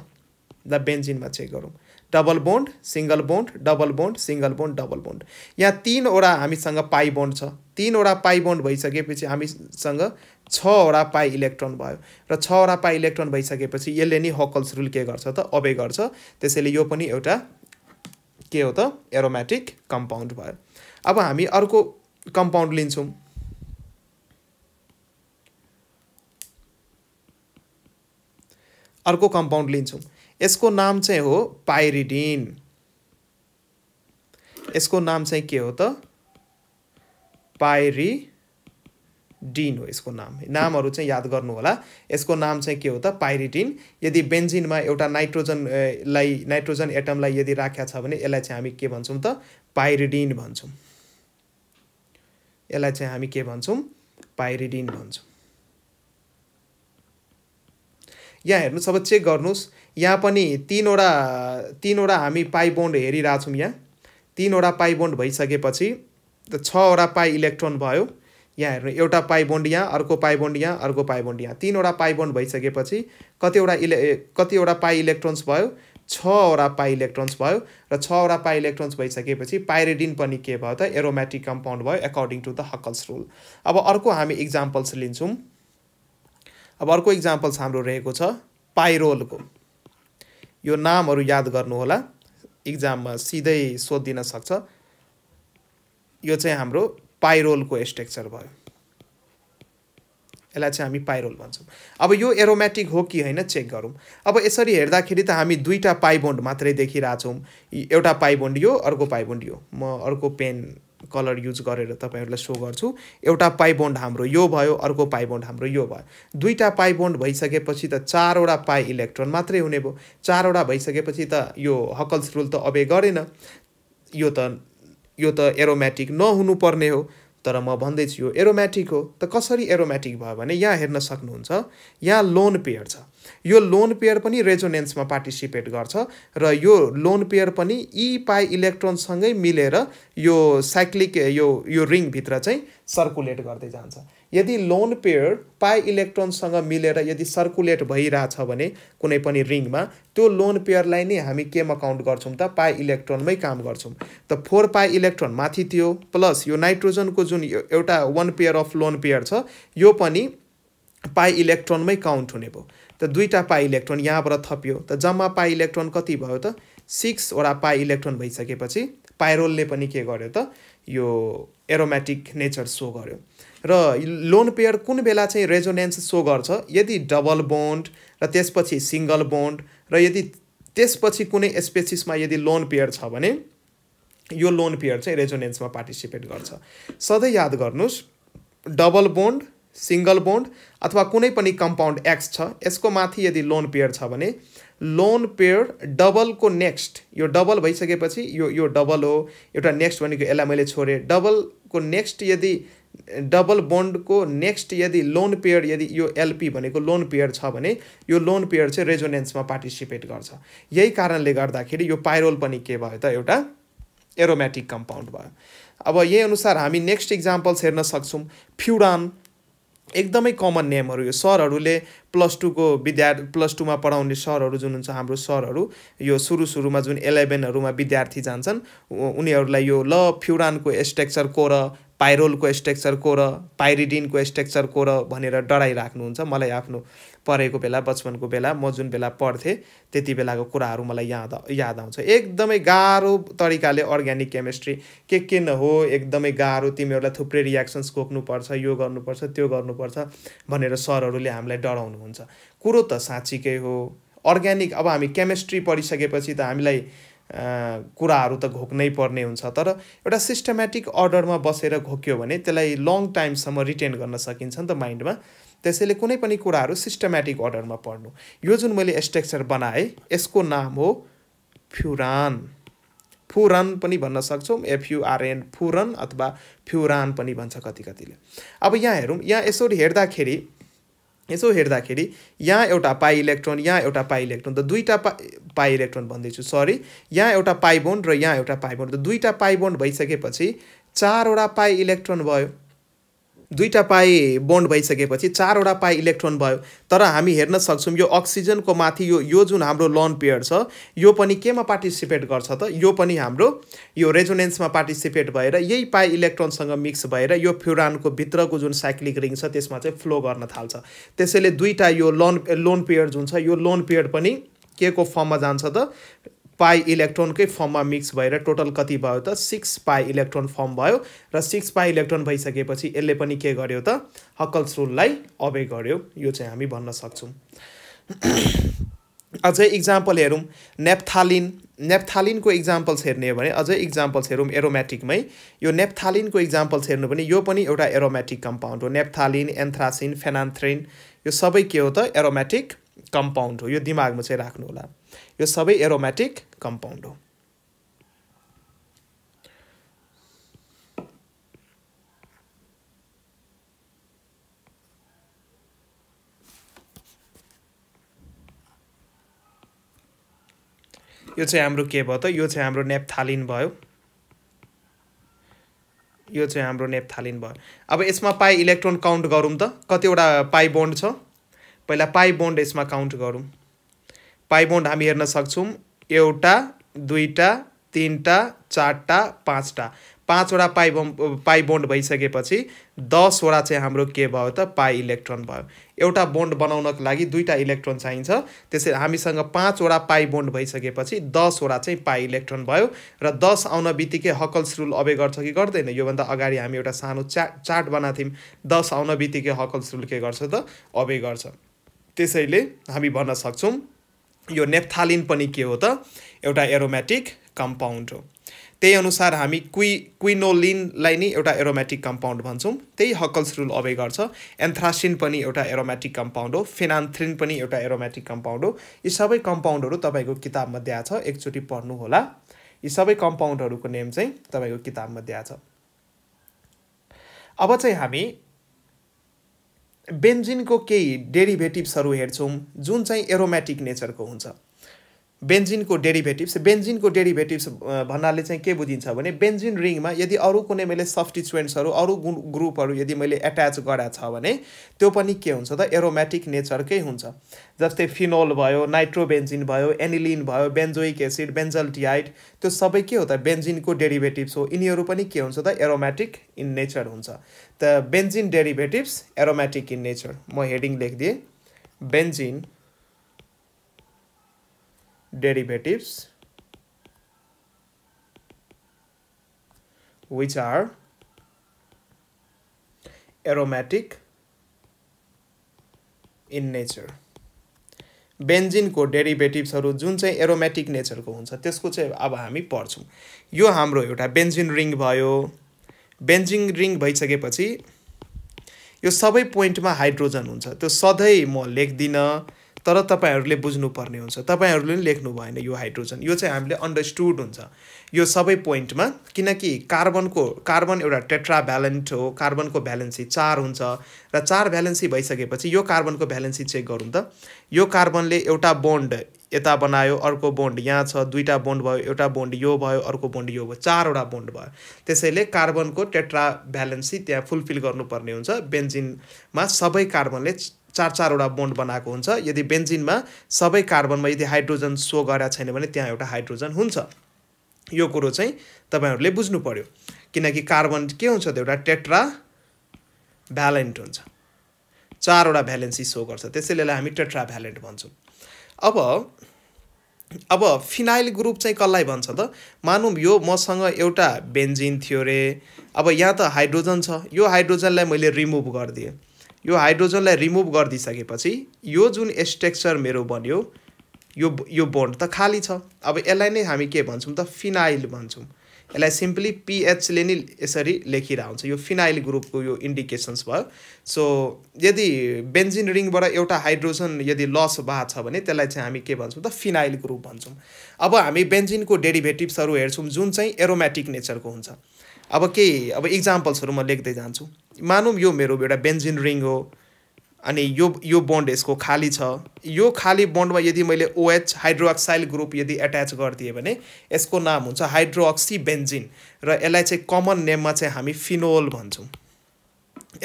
द बेन्जिनमा चेक गरौँ। Double bond, single bond, double bond, single bond, double bond. यहाँ तीनवटा हामीसँग पाई बोन्ड छ। तीनवटा पाई बोन्ड भइसकेपछि हामीसँग छवटा पाई इलेक्ट्रोन भयो र छवटा पाई इलेक्ट्रोन भइसकेपछि यसले नि हकल्स रूल के गर्छ त अबे गर्छ। त्यसैले यो पनि एउटा के हो त एरोमेटिक कम्पाउन्ड भयो। अब हामी अर्को कम्पाउन्ड लिन्छौँ। अर्को कम्पाउन्ड लिन्छौँ यसको नाम चाहिँ हो पाइरिडीन। यसको नाम चाहिँ के हो त पाइरिडीन हो। यसको नाम नामहरु चाहिँ याद गर्नु होला। यसको नाम चाहिँ के हो त पाइरिडीन। यदि बेन्जिनमा एउटा नाइट्रोजन लाई नाइट्रोजन एटमलाई यदि राख्या छ भने यसलाई चाहिँ हामी के भन्छौँ त पाइरिडीन भन्छौँ। यसलाई चाहिँ हामी के भन्छौँ पाइरिडीन भन्छौँ। यहाँ हेर्नु, सब चेक गर्नुस्। यहाँ पनि तीनवटा तीनवटा हामी पाई बोन्ड हेरिरहेको छौँ। यहाँ तीनवटा पाई बोन्ड भइसकेपछि त छवटा पाई इलेक्ट्रोन भयो। यहाँ हेर्नु, एउटा पाई बोन्ड यहाँ, अर्को पाई बोन्ड यहाँ, अर्को पाई बोन्ड यहाँ, तीनवटा पाई बोन्ड भइसकेपछि कतिवटा इले कतिवटा पाई इलेक्ट्रोन्स भयो, छवटा पाई इलेक्ट्रोन्स भयो र छवटा पाई इलेक्ट्रोन्स भइसकेपछि पाइरिडीन पनि के भयो त एरोमेटिक कम्पाउन्ड भयो according to the Huckel's rule. अब अर्को हामी इक्जाम्पल्स लिन्छौँ। अब अर्को इक्जाम्पल्स हाम्रो रहेको छ पाइरोलको। यो नामहरु याद गर्नु होला, एक्जाममा सिधै सोधिन सक्छ। यो चाहिँ हाम्रो पाइरोलको स्ट्रक्चर भयो। यसलाई चाहिँ हामी पाइरोल भन्छौँ। अब यो एरोमेटिक हो कि हैन चेक गरौँ। अब यसरी हेर्दाखेरि त हामी दुईटा पाई बोन्ड मात्रै देखिरहेछौँ। एउटा पाई बोन्ड यो, अर्को पाई बोन्ड यो। म अर्को पेन कलर यूज गरेर तपाईहरुलाई शो गर्छु। एउटा पाई बोन्ड हाम्रो यो भयो, अर्को पाई बोन्ड हाम्रो यो भयो। दुईटा पाई बोन्ड भइसकेपछि त चारवटा पाई इलेक्ट्रोन मात्रै हुने भयो। चारवटा भइसकेपछि त यो हकल्स रूल त अबे गरेन। यो त यो त एरोमेटिक नहुनु पर्ने हो, तर म भन्दैछु यो एरोमेटिक हो। त कसरी एरोमेटिक भयो भने यहाँ हेर्न सक्नुहुन्छ, यहाँ लोन पेयर छ। यो लोन पेयर पनि रेजोनेन्समा पार्टिसिपेट गर्छ र यो लोन पेयर पनि ई पाई इलेक्ट्रोनसँगै मिलेर यो साइक्लिक यो यो रिङ भित्र चाहिँ सर्कुलेट गर्दै जान्छ। यदि लोन पेयर पाई इलेक्ट्रोनसँग मिलेर यदि सर्कुलेट भइरहेछ भने कुनै पनि रिङमा, त्यो लोन पेयरलाई नै हामी केमा काउन्ट गर्छौँ त पाई इलेक्ट्रोनमै काम गर्छौँ। त फोर पाई इलेक्ट्रोन माथि थियो प्लस यो नाइट्रोजनको जुन एउटा one pair of lone pair छ यो पनि पाई इलेक्ट्रोनमै काउन्ट हुने भयो। त दुईटा पाई इलेक्ट्रोन यहाँबाट थपियो, त जम्मा पाई इलेक्ट्रोन कति भयो त सिक्सवटा पाई इलेक्ट्रोन भइसकेपछि पाइरोलले पनि के गर्यो त यो एरोमेटिक नेचर सो गर्यो। र लोन पेयर कुन बेला चाहिँ रेजोनेन्स सो गर्छ? यदि डबल बोन्ड र त्यसपछि सिंगल बोन्ड र यदि त्यसपछि कुनै स्पेसिसमा यदि लोन पेयर छ भने यो लोन पेयर चाहिँ रेजोनेन्समा पार्टिसिपेट गर्छ। सधैँ याद गर्नुस्, डबल बोन्ड, सिंगल बोन्ड अथवा कुनै पनि कम्पाउन्ड एक्स छ, यसको माथि यदि लोन पेयर छ भने लोन पेयर डबल को नेक्स्ट यो डबल भइसकेपछि यो यो डबल हो एउटा नेक्स्ट भनेको यसलाई मैले छोडे डबल को नेक्स्ट यदि डबल बॉन्ड को नेक्स्ट यदि लोन पेयर यदि यो एलपी भनेको लोन पेयर छ भने यो लोन पेयर चाहिँ रेजोनेन्समा पार्टिसिपेट गर्छ। यही कारणले गर्दाखेरि यो पाइरोल पनि के भयो त एउटा एरोमेटिक कंपाउंड भयो। अब यही अनुसार हामी नेक्स्ट एक्जाम्पल्स हेर्न सक्छौं। फुरान एकदमै कमन नेमहरु यो सरहरुले प्लस टू को विद्यार्थी प्लस टू में पढ़ाने सरहरु जुन हुन्छ हाम्रो सरहरु यो सुरु सुरू में जुन इलेवेनहरु में विद्यार्थी जान्छन् उनीहरुलाई यो ल फुरान को स्ट्रक्चर को र पाइरोल को स्ट्रक्चर को र पाइरिडीन को स्ट्रक्चर को र भनेर डराइराख्नुहुन्छ। मलाई आफ्नो पढेको बेला बचपन को बेला म जुन बेला पढ्थे त्यति बेलाको कुराहरु मलाई याद याद आउँछ। एकदमै गाह्रो तरिकाले अर्ग्यानिक केमिस्ट्री के के न हो एकदमै गाह्रो तिमीहरुलाई थुप्रै रियाक्सन्स कोक्नु पर्छ यो गर्नुपर्छ त्यो गर्नुपर्छ भनेर सरहरुले हामीलाई डराउनुहुन्छ। कुरो त साच्चीकै हो अर्ग्यानिक। अब हामी केमिस्ट्री पढिसकेपछि त हामीलाई कुराहरु त घोक्नै पर्ने हुन्छ तर एउटा सिस्टमेटिक अर्डरमा बसेर घोक्यो भने त्यसलाई लङ टाइमसम्म रिटेन गर्न सकिन्छ नि त माइन्डमा। त्यसैले कुनै पनि कुराहरु सिस्टमेटिक अर्डरमा पढ्नु। यो जुन मैले स्ट्रक्चर बनाए यसको नाम हो फुरान। फुरान पनि भन्न सक्छौं, एफयुआरएन फुरान अथवा फुरान पनि भन्छ कति कतिले। अब यहाँ हेरौं, यहाँ यसो हेर्दाखेरि यसो हेर्दाखेरि यहाँ एउटा पाई इलेक्ट्रोन यहाँ एउटा पाई इलेक्ट्रोन त दुईटा पा पाई इलेक्ट्रोन भन्दैछु सरी यहाँ एउटा पाई बोन्ड र यहाँ एउटा पाई बोन्ड त दुईटा पाई बोन्ड भइसकेपछि चारवटा पाई इलेक्ट्रोन भयो। दुईटा पाई बोन्ड भइसकेपछि चारवटा पाई इलेक्ट्रोन भयो। तर हामी हेर्न सक्छौं यो अक्सिजन को माथि यो यो जुन हाम्रो लोन पेयर छ यो पनि केमा पार्टिसिपेट गर्छ त यो पनि हाम्रो यो रेजोनेन्समा पार्टिसिपेट भएर यही पाई इलेक्ट्रोनसँग मिक्स भएर यो फुरानको भित्रको जुन साइक्लिक रिङ छ त्यसमा चाहिँ फ्लो गर्न थाल्छ। त्यसैले दुईटा यो लोन लोन पेयर जुन छ यो लोन पेयर पनि के को फर्ममा जान्छ त पाई इलेक्ट्रोनकै फर्ममा मिक्स भएर टोटल कति भयो त सिक्स पाई इलेक्ट्रोन फर्म भयो र सिक्स पाई इलेक्ट्रोन भइसकेपछि यसले पनि के गर्यो त हकल्स रूललाई अबे गर्यो। यो चाहिँ हामी भन्न सक्छौं। अझै एक्जाम्पल हेरौं, नेफ्थालिन। नेफ्थालिनको एक्जाम्पल्स हेर्ने हो भने अझै एक्जाम्पल्स हेरौं एरोमेटिकमै। यो नेफ्थालिनको एक्जाम्पल्स हेर्नु भने यो पनि एउटा एरोमेटिक कम्पाउन्ड हो। नेफ्थालिन, एंथ्रासीन, फेनान्थ्रिन यो सबै के हो त एरोमेटिक कम्पाउन्ड हो। यो दिमागमा चाहिँ राख्नु होला, यो सबै एरोमेटिक कम्पाउन्ड हो। यो चाहिँ हाम्रो के भयो त यो चाहिँ हाम्रो नेफ्थालिन भयो। यो चाहिँ हाम्रो नेफ्थालिन भयो। अब यसमा पाई इलेक्ट्रोन काउन्ट गरौँ त कतिवटा पाई बोन्ड छ। पहिला पाई बोन्ड यसमा काउन्ट गरौँ। पाई बोन्ड हामी हेर्न सक्छौं एउटा दुईटा तीनटा चारटा पाँचटा पाँचवटा पाई पाई बोन्ड भइसकेपछि दसवटा चाहिँ हाम्रो के भयो त पाई इलेक्ट्रोन भयो। एउटा बोन्ड बनाउनको लागि दुईटा इलेक्ट्रोन चाहिन्छ त्यसै हामीसँग पाँचवटा पाई बोन्ड भइसकेपछि दसवटा चाहिँ पाई इलेक्ट्रोन भयो र दस आउन बित्तिकै हकल्स रूल अबे गर्छ कि गर्दैन। योभन्दा अगाडि हामी एउटा सानो चार्ट चार्ट बनाथ्यौं दस आउन बित्तिकै हकल्स रूल के गर्छ त अबे गर्छ। त्यसैले हामी भन्न सक्छौं यो नेफ्थालिन पनि के हो त एउटा एरोमेटिक कम्पाउन्ड हो। त्यही अनुसार हामी क्वि क्विनोलिनलाई नि एउटा एरोमेटिक कम्पाउन्ड भन्छौं, त्यही हकल्स रूल अबे गर्छ। एंथ्रासीन पनि एउटा एरोमेटिक कम्पाउन्ड हो, फेनान्थ्रिन पनि एउटा एरोमेटिक कम्पाउन्ड हो। यी सबै कम्पाउन्डहरु तपाईको किताबमा दिया छ, एकचोटी पढ्नु होला। यी सबै कम्पाउन्डहरुको नेम चाहिँ तपाईको किताबमा दिया छ। अब चाहिँ हामी बेंजिन को केही डेरिभेटिभ्सहरु हेर्छौं जुन चाहिँ एरोमेटिक नेचरको हुन्छ। बेंजिन को डेरिभेटिभ्स बेंजिन को डेरिभेटिभ्स भन्नाले चाहिँ के बुझिन्छ भने बेंजिन रिङ में यदि अरु कुनै मैले सब्स्टिट्युएन्ट्सहरु अरु ग्रुपहरु यदि मैले अट्याच गराएको छ भने त्यो पनि के हुन्छ त एरोमेटिक नेचरकै हुन्छ। जस्तै फिनोल भयो, नाइट्रोबेंजिन भयो, एनिलिन भयो, बेंजोइक एसिड, बेंजाल्डिहाइड त्यो सबै के हो त बेंजिन को डेरिभेटिभ्स हो। यिनीहरु पनि के हुन्छ त एरोमेटिक इन नेचर हुन्छ। त benzene derivatives aromatic in nature म हेडिङ लेख्दिए benzene derivatives which are aromatic in nature. Benzene को डेरिभेटिभ्सहरु जुन चाहिँ एरोमेटिक नेचर को हुन्छ त्यसको चाहिँ अब हामी पढ्छौं। यो हाम्रो एउटा बेंजिन रिङ भयो। बेंजिन रिङ भइसकेपछि यो सबै पोइन्टमा हाइड्रोजन हुन्छ। त्यो सधैँ म लेख्दिन तर तपाईहरुले बुझ्नु पर्ने हुन्छ, तपाईहरुले लेख्नु भएन यो हाइड्रोजन, यो चाहिँ हामीले अन्डरस्टुड हुन्छ यो सबै पोइन्टमा, किनकि कार्बनको कार्बन एउटा टेट्रा भ्यालेन्ट हो, कार्बनको भ्यालेन्सी चार हुन्छ र चार भ्यालेन्सी भइसकेपछि यो कार्बनको भ्यालेन्सी चेक गरौँ त। यो कार्बनले एउटा बोन्ड यता बनायो, अर्को बोन्ड यहाँ छ, दुईटा बोन्ड भयो, एउटा बोन्ड यो भयो, अर्को बोन्ड यो भयो, चारवटा बोन्ड भयो। त्यसैले कार्बनको टेट्रा भ्यालेन्सी त्यहाँ फुलफिल गर्नुपर्ने हुन्छ। बेन्जिनमा सबै कार्बनले चार चारवटा बोन्ड बनाएको हुन्छ। यदि बेन्जिनमा सबै कार्बनमा यदि हाइड्रोजन सो गरेको छैन भने त्यहाँ एउटा हाइड्रोजन हुन्छ। यो कुरो चाहिँ तपाईहरुले बुझ्नु पर्यो, किनकि कार्बन के हुन्छ त एउटा टेट्रा भ्यालेन्ट हुन्छ, चारवटा भ्यालेन्सी सो गर्छ, त्यसैले हामी टेट्रा भ्यालेन्ट भन्छौँ। अब अब फिनाइल ग्रुप चाहिँ कसलाई भन्छ त? मानौँ यो मसँग एउटा बेन्जिन थियो रे, अब यहाँ त हाइड्रोजन छ, यो हाइड्रोजनलाई मैले रिमुभ गरिदिएँ, यो हाइड्रोजनलाई रिमुभ गरिदिसकेपछि यो जुन स्ट्रक्चर मेरो बन्यो यो यो बोन्ड त खाली छ। अब यसलाई नै हामी के भन्छौँ त? फिनाइल भन्छौँ। यसलाई सिम्पली पीएचले नै यसरी लेखिरहेको हुन्छ। यो फिनाइल ग्रुपको यो इन्डिकेसन्स भयो। सो यदि बेन्जिन रिङबाट एउटा हाइड्रोजन यदि लस भएको छ भने त्यसलाई चाहिँ हामी के भन्छौँ त? फिनाइल ग्रुप भन्छौँ। अब हामी बेन्जिनको डेरिभेटिभ्सहरू हेर्छौँ जुन चाहिँ एरोमेटिक नेचरको हुन्छ। अब केही अब इक्जाम्पल्सहरू म लेख्दै जान्छु। मानौँ यो मेरो एउटा बेन्जिन रिङ हो अनि यो यो बोन्ड यसको खाली छ। यो खाली बोन्डमा यदि मैले ओएच हाइड्रोअक्साइल ग्रुप यदि अट्याच गरिदिएँ भने यसको नाम हुन्छ हाइड्रोअक्सी बेन्जिन र यसलाई चाहिँ कमन नेममा चाहिँ हामी फिनोल भन्छौँ।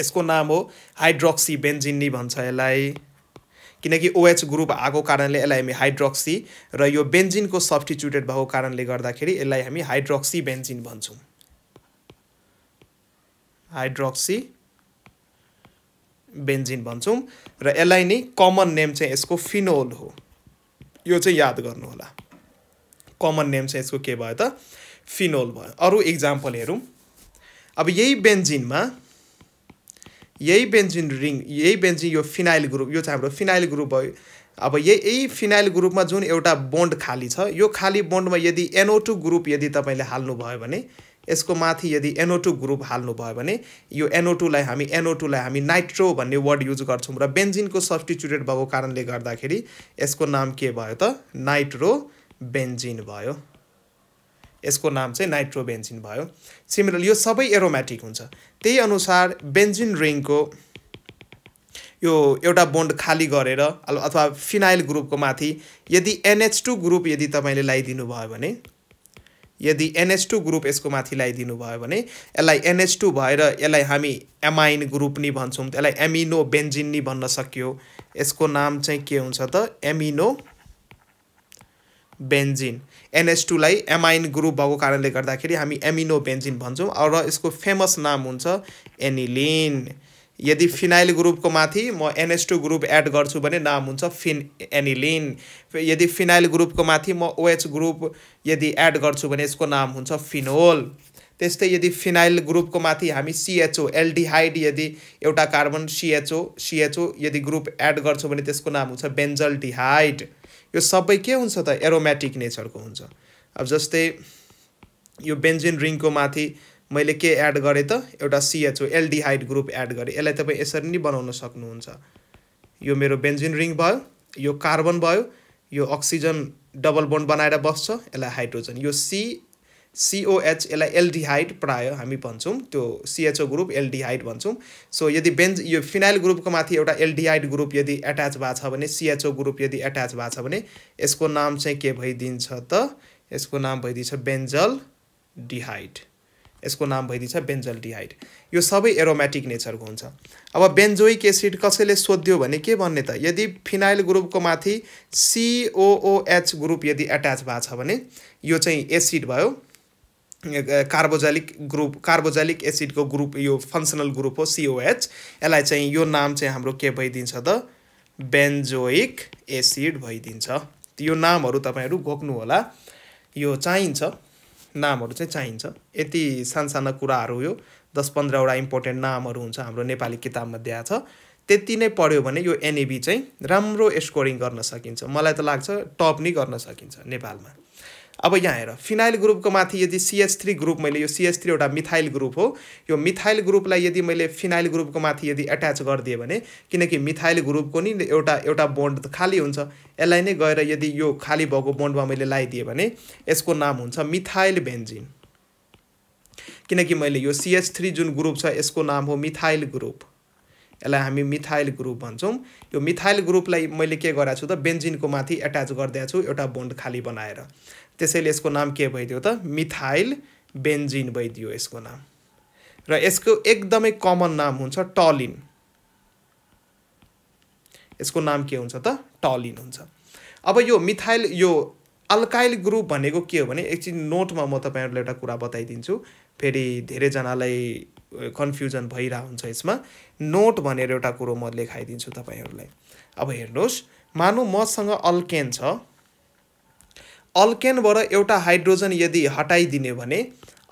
यसको नाम हो हाइड्रोक्सी बेन्जिन नै भन्छ यसलाई, किनकि ओएच ग्रुप आएको कारणले यसलाई हामी हाइड्रोक्सी र यो बेन्जिनको सब्स्टिट्युटेड भएको कारणले गर्दाखेरि यसलाई हामी हाइड्रोक्सी बेन्जिन भन्छौँ। हाइड्रोक्सी बेन्जिन भन्छौँ र यसलाई नै कमन नेम चाहिँ यसको फिनोल हो। यो चाहिँ याद गर्नु होला, कमन नेम चाहिँ यसको के भयो त? फिनोल भयो। अरू इक्जाम्पल हेरौँ। अब यही बेन्जिनमा यही बेन्जिन रिङ यही बेन्जिन यो फिनाइल ग्रुप, यो चाहिँ हाम्रो फिनाइल ग्रुप भयो। अब यही फिनाइल ग्रुपमा जुन एउटा बोन्ड खाली छ, यो खाली बोन्डमा यदि एनओ टू ग्रुप यदि तपाईँले हाल्नुभयो भने, यसको माथि यदि एनओ टू ग्रुप हाल्नुभयो भने यो एनओ टूलाई हामी एनओ टूलाई हामी नाइट्रो भन्ने वर्ड युज गर्छौँ र बेन्जिनको सब्स्टिट्युटेड भएको कारणले गर्दाखेरि यसको नाम के भयो त? नाइट्रो बेन्जिन भयो। यसको नाम चाहिँ नाइट्रो बेन्जिन भयो। सिमिलरली यो सबै एरोमेटिक हुन्छ। त्यही अनुसार बेन्जिन रिङको यो एउटा बोन्ड खाली गरेर अथवा फिनाइल ग्रुपको माथि यदि एनएच टू ग्रुप यदि तपाईँले लगाइदिनु भयो भने, यदि एनएच टू ग्रुप यसको माथि लगाइदिनु भयो भने यसलाई एनएच टू भएर यसलाई हामी एमाइन ग्रुप नि भन्छौँ, यसलाई एमिनो बेन्जिन नि भन्न सकियो। यसको नाम चाहिँ के हुन्छ त? Amino benzene. एनएच टूलाई एमाइन ग्रुप भएको कारणले गर्दाखेरि हामी एमिनो बेन्जिन भन्छौँ र यसको फेमस नाम हुन्छ एनिलिन। यदि फिनाइल ग्रुपको माथि म एनएच टू ग्रुप एड गर्छु भने नाम हुन्छ फिन एनिलिन। यदि फिनाइल ग्रुपको माथि म ओएच ग्रुप यदि एड गर्छु भने यसको नाम हुन्छ फिनोल। त्यस्तै यदि फिनाइल ग्रुपको माथि हामी सीएचओ एल्डिहाइड यदि एउटा कार्बन सीएचओ सीएचओ यदि ग्रुप एड गर्छौँ भने त्यसको नाम हुन्छ बेंजाल्डिहाइड। यो सबै के हुन्छ त? एरोमेटिक नेचरको हुन्छ। अब जस्तै यो बेन्जिन रिङको माथि मैले के एड गरेँ त? एउटा सीएचओ एल्डिहाइड ग्रुप एड गरेँ। यसलाई तपाईँ यसरी नै बनाउन सक्नुहुन्छ। यो मेरो बेन्जिन रिङ भयो, यो कार्बन भयो, यो अक्सिजन डबल बोन्ड बनाएर बस्छ, यसलाई हाइड्रोजन, यो सी सीओएच यसलाई एल्डिहाइड प्राय हामी भन्छौँ, त्यो सीएचओ ग्रुप एल्डिहाइड भन्छौँ। सो यदि बेन्ज यो फिनाइल ग्रुपको माथि एउटा एल्डिहाइड ग्रुप यदि एट्याच भएको छ भने, सीएचओ ग्रुप यदि एट्याच भएको छ भने यसको नाम चाहिँ के भइदिन्छ त? यसको नाम भइदिन्छ बेंजाल्डिहाइड। यसको नाम भइदिन्छ बेंजाल्डिहाइड। यो सबै एरोमेटिक नेचरको हुन्छ। अब बेन्जोइक एसिड कसैले सोध्यो भने के भन्ने त? यदि फिनाइल ग्रुपको माथि सीओओएच ग्रुप यदि अट्याच भएको छ भने यो चाहिँ एसिड भयो, कार्बोजालिक ग्रुप, कार्बोजालिक एसिडको ग्रुप, यो फंक्शनल ग्रुप हो सीओएच। यसलाई चाहिँ यो नाम चाहिँ हाम्रो के भइदिन्छ त? बेन्जोइक एसिड भइदिन्छ। यो नामहरू तपाईँहरू घोक्नुहोला, यो चाहिन्छ, नामहरू चाहिँ चाहिन्छ। यति सानसाना कुराहरू यो दस पन्ध्रवटा इम्पोर्टेन्ट नामहरू हुन्छ हाम्रो नेपाली किताबमा दिएको छ। त्यति नै पढ्यो भने यो एनएबी चाहिँ राम्रो स्कोरिङ गर्न सकिन्छ। मलाई त लाग्छ टप नै गर्न सकिन्छ नेपालमा। अब यहाँ हेर फिनाइल ग्रुपको माथि यदि सी एच थ्री ग्रुप मैले यो सी एच थ्री एउटा मिथाइल ग्रुप हो यो मिथाइल ग्रुपलाई यदि मैले फिनाइल ग्रुपको माथि यदि एट्याच गरिदिएँ भने किनकि मिथाइल ग्रुपको नि एउटा एउटा बोन्ड खाली हुन्छ यसलाई नै गएर यदि यो खाली भएको बोन्डमा मैले लगाइदिएँ भने यसको नाम हुन्छ मिथाइल बेन्जिन किनकि मैले यो सी एच थ्री जुन ग्रुप छ यसको नाम हो मिथाइल ग्रुप यसलाई हामी मिथाइल ग्रुप भन्छौँ। यो मिथाइल ग्रुपलाई मैले के गरेको छु त बेन्जिनको माथि एट्याच गरिदिएको छु एउटा बोन्ड खाली बनाएर त्यसैले यसको नाम के भइदियो त मिथाइल बेन्जिन भइदियो यसको नाम र यसको एकदमै कमन नाम हुन्छ टोलिन यसको नाम के हुन्छ त टोलिन हुन्छ। अब यो मिथाइल यो अल्काइल ग्रुप भनेको के हो भने एकछिन नोटमा म तपाईहरुलाई एउटा कुरा बताइदिन्छु फेरि धेरैजनालाई कन्फ्युजन भइरहेको हुन्छ यसमा नोट भनेर एउटा कुरो म लेखाइदिन्छु तपाईहरुलाई। अब हेर्नुस् मानौ मसँग अल्केन छ अल्केनबाट एउटा हाइड्रोजन यदि हटाइदिने भने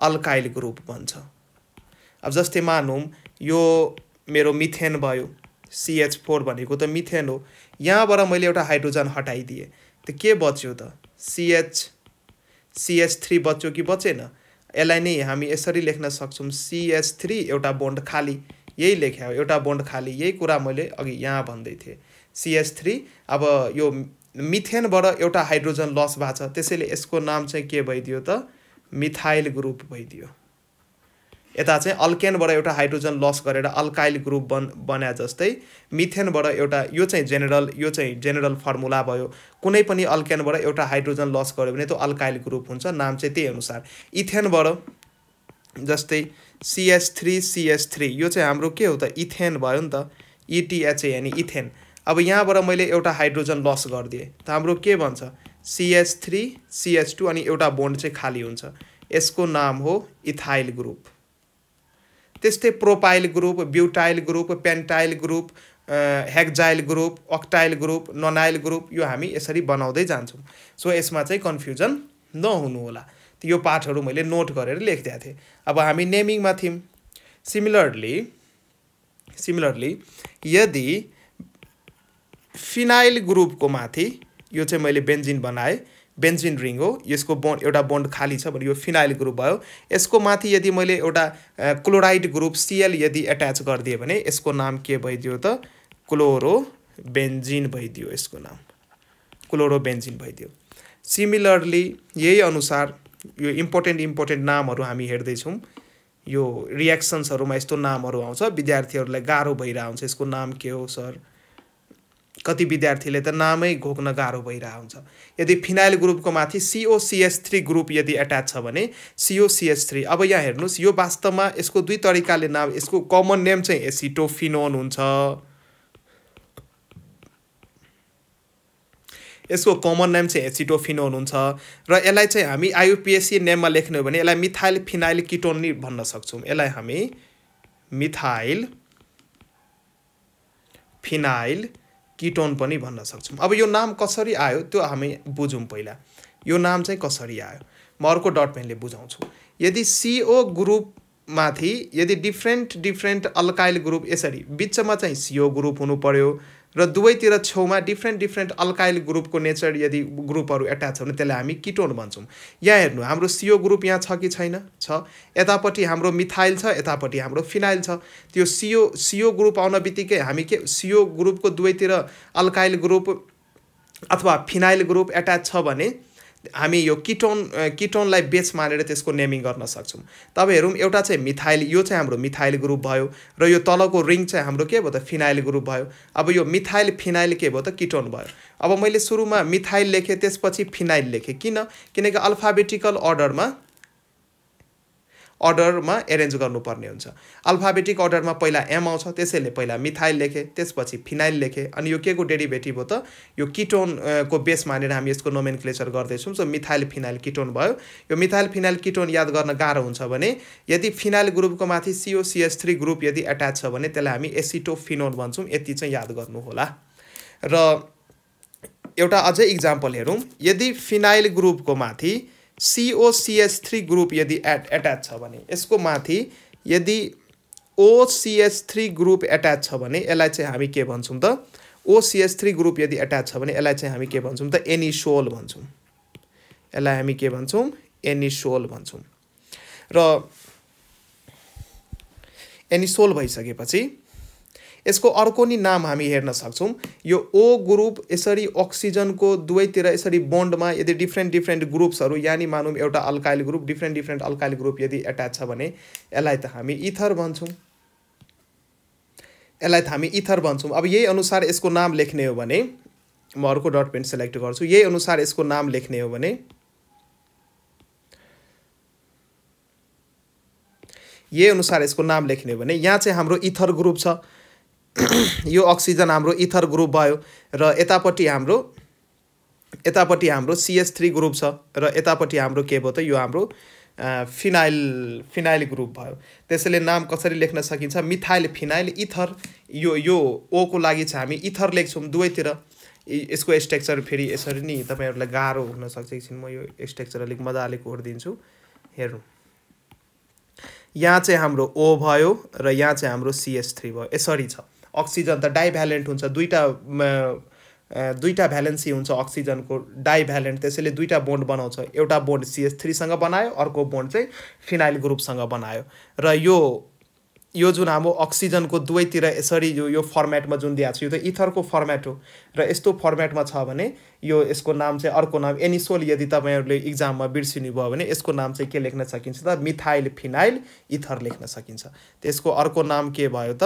अल्काइल ग्रुप बन्छ। अब जस्तै मानौँ यो मेरो मिथेन भयो सी एच फोर भनेको त मिथेन हो यहाँबाट मैले एउटा हाइड्रोजन हटाइदिएँ त के बच्यो त सीएच सीएच थ्री बच्यो कि बचेन यसलाई नै हामी यसरी लेख्न सक्छौँ सीएच थ्री एउटा बोन्ड खाली यही लेखे हो एउटा बोन्ड खाली यही कुरा मैले अघि यहाँ भन्दै थिएँ सीएच थ्री अब यो मिथेनबाट एउटा हाइड्रोजन लस भएको छ त्यसैले यसको नाम चाहिँ के भइदियो त मिथाइल ग्रुप भइदियो। यता चाहिँ अल्केनबाट एउटा हाइड्रोजन लस गरेर अल्काइल ग्रुप बन बनाए जस्तै मिथेनबाट एउटा यो चाहिँ जेनरल यो चाहिँ जेनरल फर्मुला भयो कुनै पनि अल्केनबाट एउटा हाइड्रोजन लस गर्यो भने त्यो अल्काइल ग्रुप हुन्छ नाम चाहिँ त्यही अनुसार। इथेनबाट जस्तै सीएच थ्री सीएच थ्री यो चाहिँ हाम्रो के हो त इथेन भयो नि त इटिएचए यानि इथेन अब यहाँबाट मैले एउटा हाइड्रोजन लस गरिदिएँ त हाम्रो के भन्छ सीएच थ्री सीएच टू अनि एउटा बोन्ड चाहिँ खाली हुन्छ यसको नाम हो इथाइल ग्रुप। त्यस्तै propyl group butyl group pentyl group hexyl group octyl group nonyl group यो हामी यसरी बनाउँदै जान्छौँ सो यसमा चाहिँ कन्फ्युजन नहुनु होला। यो पाठहरू मैले नोट गरेर लेखिदिएको थिएँ। अब हामी नेमिङमा थियौँ सिमिलरली सिमिलरली यदि फिनाइल ग्रुपको माथि यो चाहिँ मैले बेन्जिन बनाएँ बेन्जिन रिङ हो यसको बोन्ड एउटा बोन्ड खाली छ भने यो फिनाइल ग्रुप भयो यसको माथि यदि मैले एउटा क्लोराइड ग्रुप सीएल यदि एट्याच गरिदिएँ भने यसको नाम के भइदियो त क्लोरो बेन्जिन भइदियो यसको नाम क्लोरो बेन्जिन भइदियो। सिमिलरली यही अनुसार यो इम्पोर्टेन्ट इम्पोर्टेन्ट नामहरू हामी हेर्दैछौँ यो रिएक्सन्सहरूमा यस्तो नामहरू आउँछ विद्यार्थीहरूलाई गाह्रो भइरहेको हुन्छ यसको नाम के हो सर कति विद्यार्थीले त नामै घोक्न गाह्रो भइरहेको हुन्छ। यदि फिनाइल ग्रुपको माथि सीओसीएच थ्री ग्रुप यदि एट्याच छ भने सीओसीएच थ्री अब यहाँ हेर्नुहोस् यो वास्तवमा यसको दुई तरिकाले नाम यसको कमन नेम चाहिँ एसिटोफिनोन हुन्छ यसको कमन नेम चाहिँ एसिटोफिनोन हुन्छ र यसलाई चाहिँ हामी आइयुपिएसी नेममा लेख्ने हो भने यसलाई मिथाइल फिनाइल किटोन नि भन्न सक्छौँ यसलाई हामी मिथाइल फिनाइल किटोन पनि भन्न सक्छौँ। अब यो नाम कसरी आयो त्यो हामी बुझौँ पहिला यो नाम चाहिँ कसरी आयो म अर्को डट पेनले बुझाउँछु। यदि सीओ ग्रुपमाथि यदि डिफ्रेन्ट डिफ्रेन्ट अल्काइल ग्रुप यसरी बिचमा चाहिँ सीओ ग्रुप हुनु पर्यो र दुवैतिर छेउमा डिफ्रेन्ट डिफ्रेन्ट अल्काइल ग्रुपको नेचर यदि ग्रुपहरू एट्याच छ भने त्यसलाई हामी किटोन भन्छौँ। यहाँ हेर्नु हाम्रो सीओ ग्रुप यहाँ छ कि छैन छ यतापट्टि हाम्रो मिथाइल छ यतापट्टि हाम्रो फिनाइल छ त्यो सीओ सीओ ग्रुप आउन बित्तिकै हामी के सीओ ग्रुपको दुवैतिर अल्काइल ग्रुप अथवा फिनाइल ग्रुप एट्याच छ भने हामी यो किटोन किटोनलाई बेस मानेर त्यसको नेमिङ गर्न सक्छौँ। तब हेरौँ एउटा चाहिँ मिथाइल यो चाहिँ हाम्रो मिथाइल ग्रुप भयो र यो तलको रिङ चाहिँ हाम्रो के भयो त फिनाइल ग्रुप भयो अब यो मिथाइल फिनाइल के भयो त किटोन भयो। अब मैले सुरुमा मिथाइल लेखेँ त्यसपछि फिनाइल लेखेँ किन किनकि अल्फाबेटिकल अर्डरमा अर्डरमा एरेन्ज गर्नुपर्ने हुन्छ अल्फाबेटिक अर्डरमा पहिला एम आउँछ त्यसैले पहिला मिथाइल लेखेँ त्यसपछि फिनाइल लेखेँ अनि यो के को डेरिभेटिभ हो त यो किटोन को बेस मानेर हामी यसको नोमेनक्लेचर गर्दैछौँ सो मिथाइल फिनाइल किटोन भयो। यो मिथाइल फिनाइल किटोन याद गर्न गाह्रो हुन्छ भने यदि फिनाइल ग्रुपको माथि सीओसीएच थ्री ग्रुप यदि एट्याच छ भने त्यसलाई हामी एसिटोफिनोन भन्छौँ यति चाहिँ याद गर्नुहोला। र एउटा अझै इक्जाम्पल हेरौँ यदि फिनाइल ग्रुपको माथि सीओसीएच थ्री ग्रुप यदि एट एट्याच छ भने यसको माथि यदि ओसीएच थ्री ग्रुप एट्याच छ भने यसलाई चाहिँ हामी के भन्छौँ त ओसीएच थ्री ग्रुप यदि एट्याच छ भने यसलाई चाहिँ हामी के भन्छौँ त एनिसोल भन्छौँ यसलाई हामी के भन्छौं एनिसोल भन्छौं र एनिसोल भइसकेपछि यसको अर्को नि नाम हामी हेर्न सक्छौं। यो ओ ग्रुप यसरी अक्सिजनको दुवैतिर यसरी बन्डमा यदि डिफ्रेन्ट डिफ्रेन्ट ग्रुप्सहरु यानी मानौं एउटा alkyl group different different alkyl group यदि अट्याच छ भने यसलाई त हामी इथर भन्छौं, यसलाई त हामी इथर भन्छौं। अब यही अनुसार यसको नाम लेख्ने हो भने म अर्को डट पेन सिलेक्ट गर्छु। यही अनुसार यसको नाम लेख्ने हो भने यही अनुसार यसको नाम लेख्ने हो भने यहाँ चाहिँ हाम्रो इथर ग्रुप छ, यो अक्सिजन हाम्रो इथर ग्रुप भयो र यतापट्टि हाम्रो यतापट्टि हाम्रो सीएच थ्री ग्रुप छ र यतापट्टि हाम्रो के भयो त यो हाम्रो फिनाइल फिनाइल ग्रुप भयो। त्यसैले नाम कसरी लेख्न सकिन्छ मिथाइल फिनाइल इथर। यो यो ओ को लागि चाहिँ हामी इथर लेख्छौँ दुवैतिर। यसको स्ट्रक्चर फेरि यसरी नि तपाईहरुलाई गाह्रो हुन सक्छ, एकछिन म यो स्ट्रक्चर अलिक मजाले कोर्दिन्छु। हेर्नु यहाँ चाहिँ हाम्रो O भयो र यहाँ चाहिँ हाम्रो सी एच थ्री भयो, यसरी छ। अक्सिजन त डाइभ्यालेन्ट हुन्छ, दुईटा दुईटा भ्यालेन्सी हुन्छ अक्सिजनको डाइभ्यालेन्ट, त्यसैले दुईटा बोन्ड बनाउँछ। एउटा बोन्ड सी एच थ्री सँग बनायो, अर्को बोन्ड चाहिँ फिनाइल ग्रुपसँग बनायो र यो यो जुन हाम्रो अक्सिजनको दुवैतिर यसरी यो यो फर्मेटमा जुन दिएको छ यो त इथरको फर्मेट हो र यस्तो फर्मेटमा छ भने यो यसको नाम चाहिँ अर्को नाम एनिसोल। यदि तपाईहरुले एग्जाममा बिर्सिनु भयो भने यसको नाम चाहिँ के लेख्न सकिन्छ त मिथाइल फिनाइल इथर लेख्न सकिन्छ। त्यसको अर्को नाम के भयो त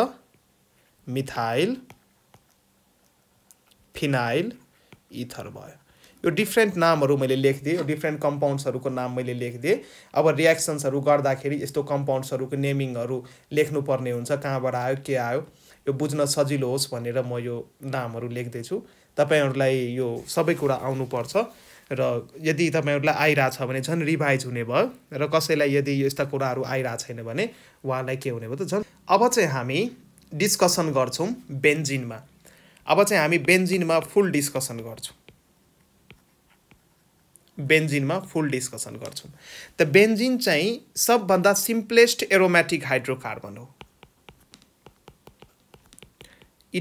मिथाइल फिनाइल इथर भयो। यो डिफ्रेन्ट नामहरु मैले लेखिदिए, डिफ्रेन्ट कम्पाउन्ड्सहरुको नाम मैले लेखिदिए। अब रिएक्सन्सहरु गर्दाखेरि यस्तो कम्पाउन्ड्सहरुको नेमिङहरु लेख्नु पर्ने हुन्छ, कहाँबाट आयो के आयो यो बुझ्न सजिलो होस् भनेर म यो नामहरु लेख्दै छु। तपाईहरुलाई यो सबै कुरा आउनु पर्छ र यदि तपाईहरुलाई आइराछ भने झन् रिभाइज हुने भयो र कसैलाई यदि यस्ता कुराहरु आइरा छैन भने उहाँलाई के हुने भयो त झन्। अब चाहिँ हामी डिस्कसन गर्छौं बेन्जिनमा। अब चाहिँ हामी बेन्जिनमा फुल डिस्कसन गर्छौं बेंजिनमा फुल डिस्कसन गर्छौं। त बेंजिन चाहिँ सबभन्दा सिम्पलेस्ट एरोमेटिक हाइड्रोकार्बन हो।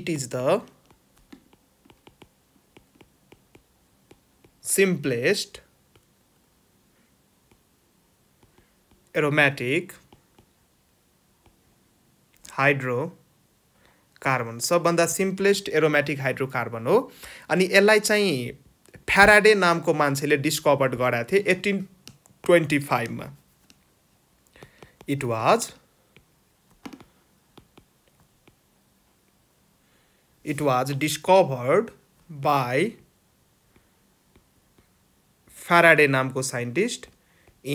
It is the simplest aromatic hydrocarbon, सबभन्दा सिम्पलेस्ट एरोमेटिक हाइड्रोकार्बन हो। अनि यसलाई चाहिँ फ्याराडे नामको मान्छेले डिस्कभर गराएको थिए एट्टीन ट्वेन्टी फाइव मा। It was it was discovered by Faraday नामको scientist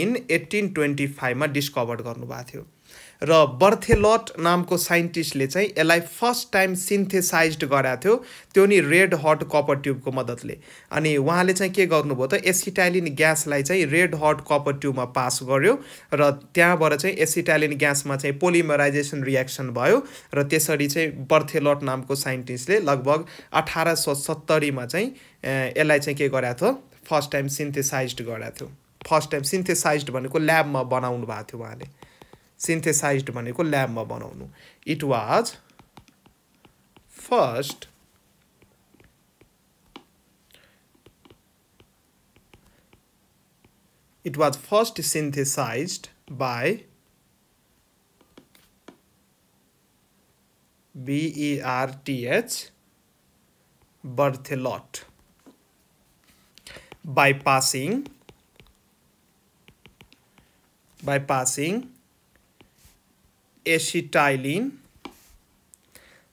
in eighteen twenty five मा डिस्कभर गर्नुभएको थियो र बर्थेलट नामको साइन्टिस्टले चाहिँ यसलाई फर्स्ट टाइम सिन्थेसाइज्ड गराएको थियो, त्यो नि रेड हट कपर ट्युबको मद्दतले। अनि उहाँले चाहिँ के गर्नुभयो त एसिटाइलिन ग्यासलाई चाहिँ रेड हट कपर ट्युबमा पास गर्यो र त्यहाँबाट चाहिँ एसिटाइलिन ग्यासमा चाहिँ पोलिमराइजेसन रिएक्सन भयो र त्यसरी चाहिँ बर्थेलट नामको साइन्टिस्टले लगभग अठारह सौ सत्तरीमा चाहिँ यसलाई चाहिँ के गराएको थियो फर्स्ट टाइम सिन्थेसाइज्ड गराएको थियो। फर्स्ट टाइम सिन्थेसाइज्ड भनेको ल्याबमा बनाउनु भएको थियो, उहाँले सिन्थेसाइज्ड भनेको ल्याबमा बनाउनु। It was first it was first synthesised by B E R T H Berthelot by passing by passing acetylene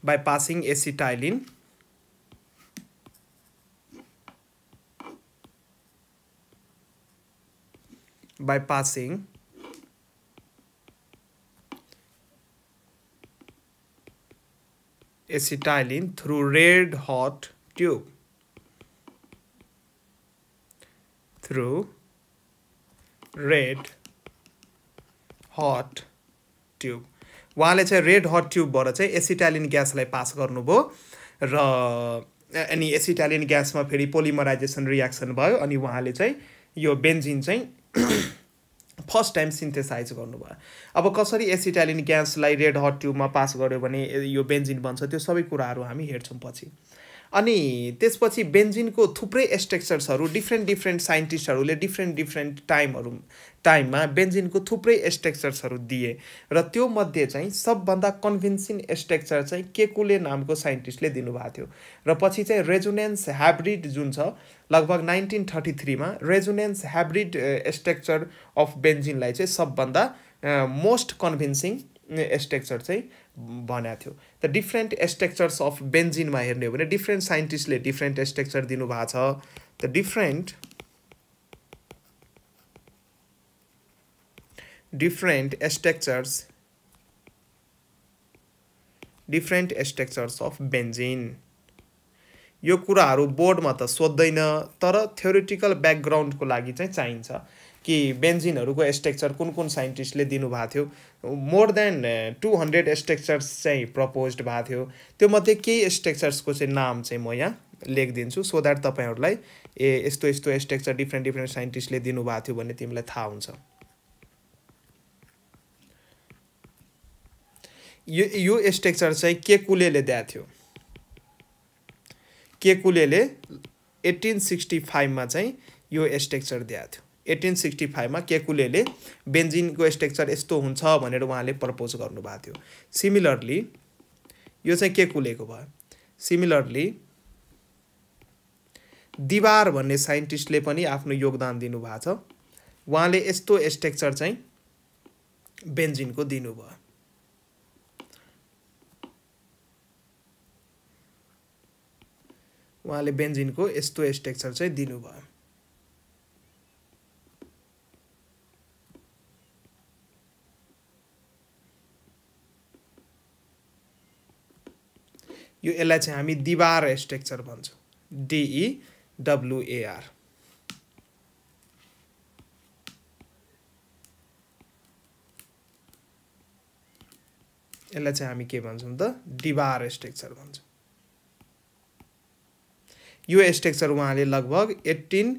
by passing acetylene by passing acetylene through red hot tube through red hot tube. उहाँले चाहिँ red hot ट्युबबाट चाहिँ एसिटालिन ग्यासलाई pass गर्नुभयो र अनि एसिटालिन ग्यासमा फेरि पोलिमराइजेसन reaction भयो अनि उहाँले चाहिँ यो बेन्जिन चाहिँ फर्स्ट टाइम सिन्थेसाइज गर्नुभयो। अब कसरी एसिटालिन ग्यासलाई रेड हट ट्युबमा पास गर्यो भने यो बेन्जिन बन्छ त्यो सबै कुराहरू हामी हेर्छौँ पछि। अनि त्यसपछि बेन्जिनको थुप्रै स्ट्रक्चर्सहरु डिफ्रेन्ट डिफ्रेन्ट साइन्टिस्टहरुले डिफ्रेन्ट डिफ्रेन्ट टाइमहरु टाइममा बेन्जिनको थुप्रै स्ट्रक्चर्सहरु दिए र त्यो मध्ये चाहिँ सबभन्दा कन्भिन्सिङ स्ट्रक्चर चाहिँ केकुले नामको साइन्टिस्टले दिनुभएको थियो र पछि चाहिँ रेजोनेंस हाइब्रिड जुन छ लगभग नाइन्टीन थर्टी थ्री मा रेजोनेंस हाइब्रिड स्ट्रक्चर अफ बेन्जिनलाई चाहिँ सबभन्दा मोस्ट कन्भिन्सिङ स्ट्रक्चर चाहिँ भनेको थियो। त डिफ्रेन्ट स्ट्रक्चर्स अफ बेन्जिन में हेर्ने हो भने डिफ्रेन्ट साइन्टिस्टले डिफ्रेन्ट स्ट्रक्चर दिनुभएको छ। त different different structures different structures of benzene यो कुराहरु बोर्ड में तो सोध्दैन तर थ्योरेटिकल बैकग्राउंड को लागि चाहिँ चाहिन्छ कि बेन्जिनहरुको स्ट्रक्चर कुन कुन साइन्टिस्टले दिनु भएको थियो। More than two hundred structures चाहिँ प्रपोज्ड भएको थियो। त्यो मध्ये केही स्ट्रक्चर्स को चाहिँ नाम चाहिँ म यहाँ लेखिदिन्छु सो दैट तपाईहरुलाई ए यस्तो यस्तो स्ट्रक्चर डिफ्रेन्ट डिफ्रेन्ट साइन्टिस्टले दिनु भएको थियो भन्ने तिमीलाई थाहा हुन्छ। यो यो स्ट्रक्चर चाहिँ केकुलेले दिएको थियो। केकुलेले एटीन सिक्सटी फाइव मा चाहिँ यो स्ट्रक्चर दिएको थियो। एटीन सिक्सटी फाइव मा केकुलेले बेन्जिनको स्ट्रक्चर यस्तो हुन्छ भनेर उहाँले प्रपोज गर्नुभएको थियो। सिमिलरली यो चाहिँ केकुलेको भयो। सिमिलरली दीवार भन्ने साइन्टिस्टले पनि आफ्नो योगदान दिनुभएको छ। उहाँले यस्तो स्ट्रक्चर चाहिँ बेन्जिनको दिनुभयो। उहाँले बेन्जिनको यस्तो स्ट्रक्चर चाहिँ दिनुभयो। यो यसलाई चाहिँ हामी दीवार स्ट्रक्चर भन्छौँ, डीई डब्लुएआर। यसलाई चाहिँ हामी के भन्छौँ त? दीवार स्ट्रक्चर भन्छौँ। यो स्ट्रक्चर उहाँले लगभग एटीन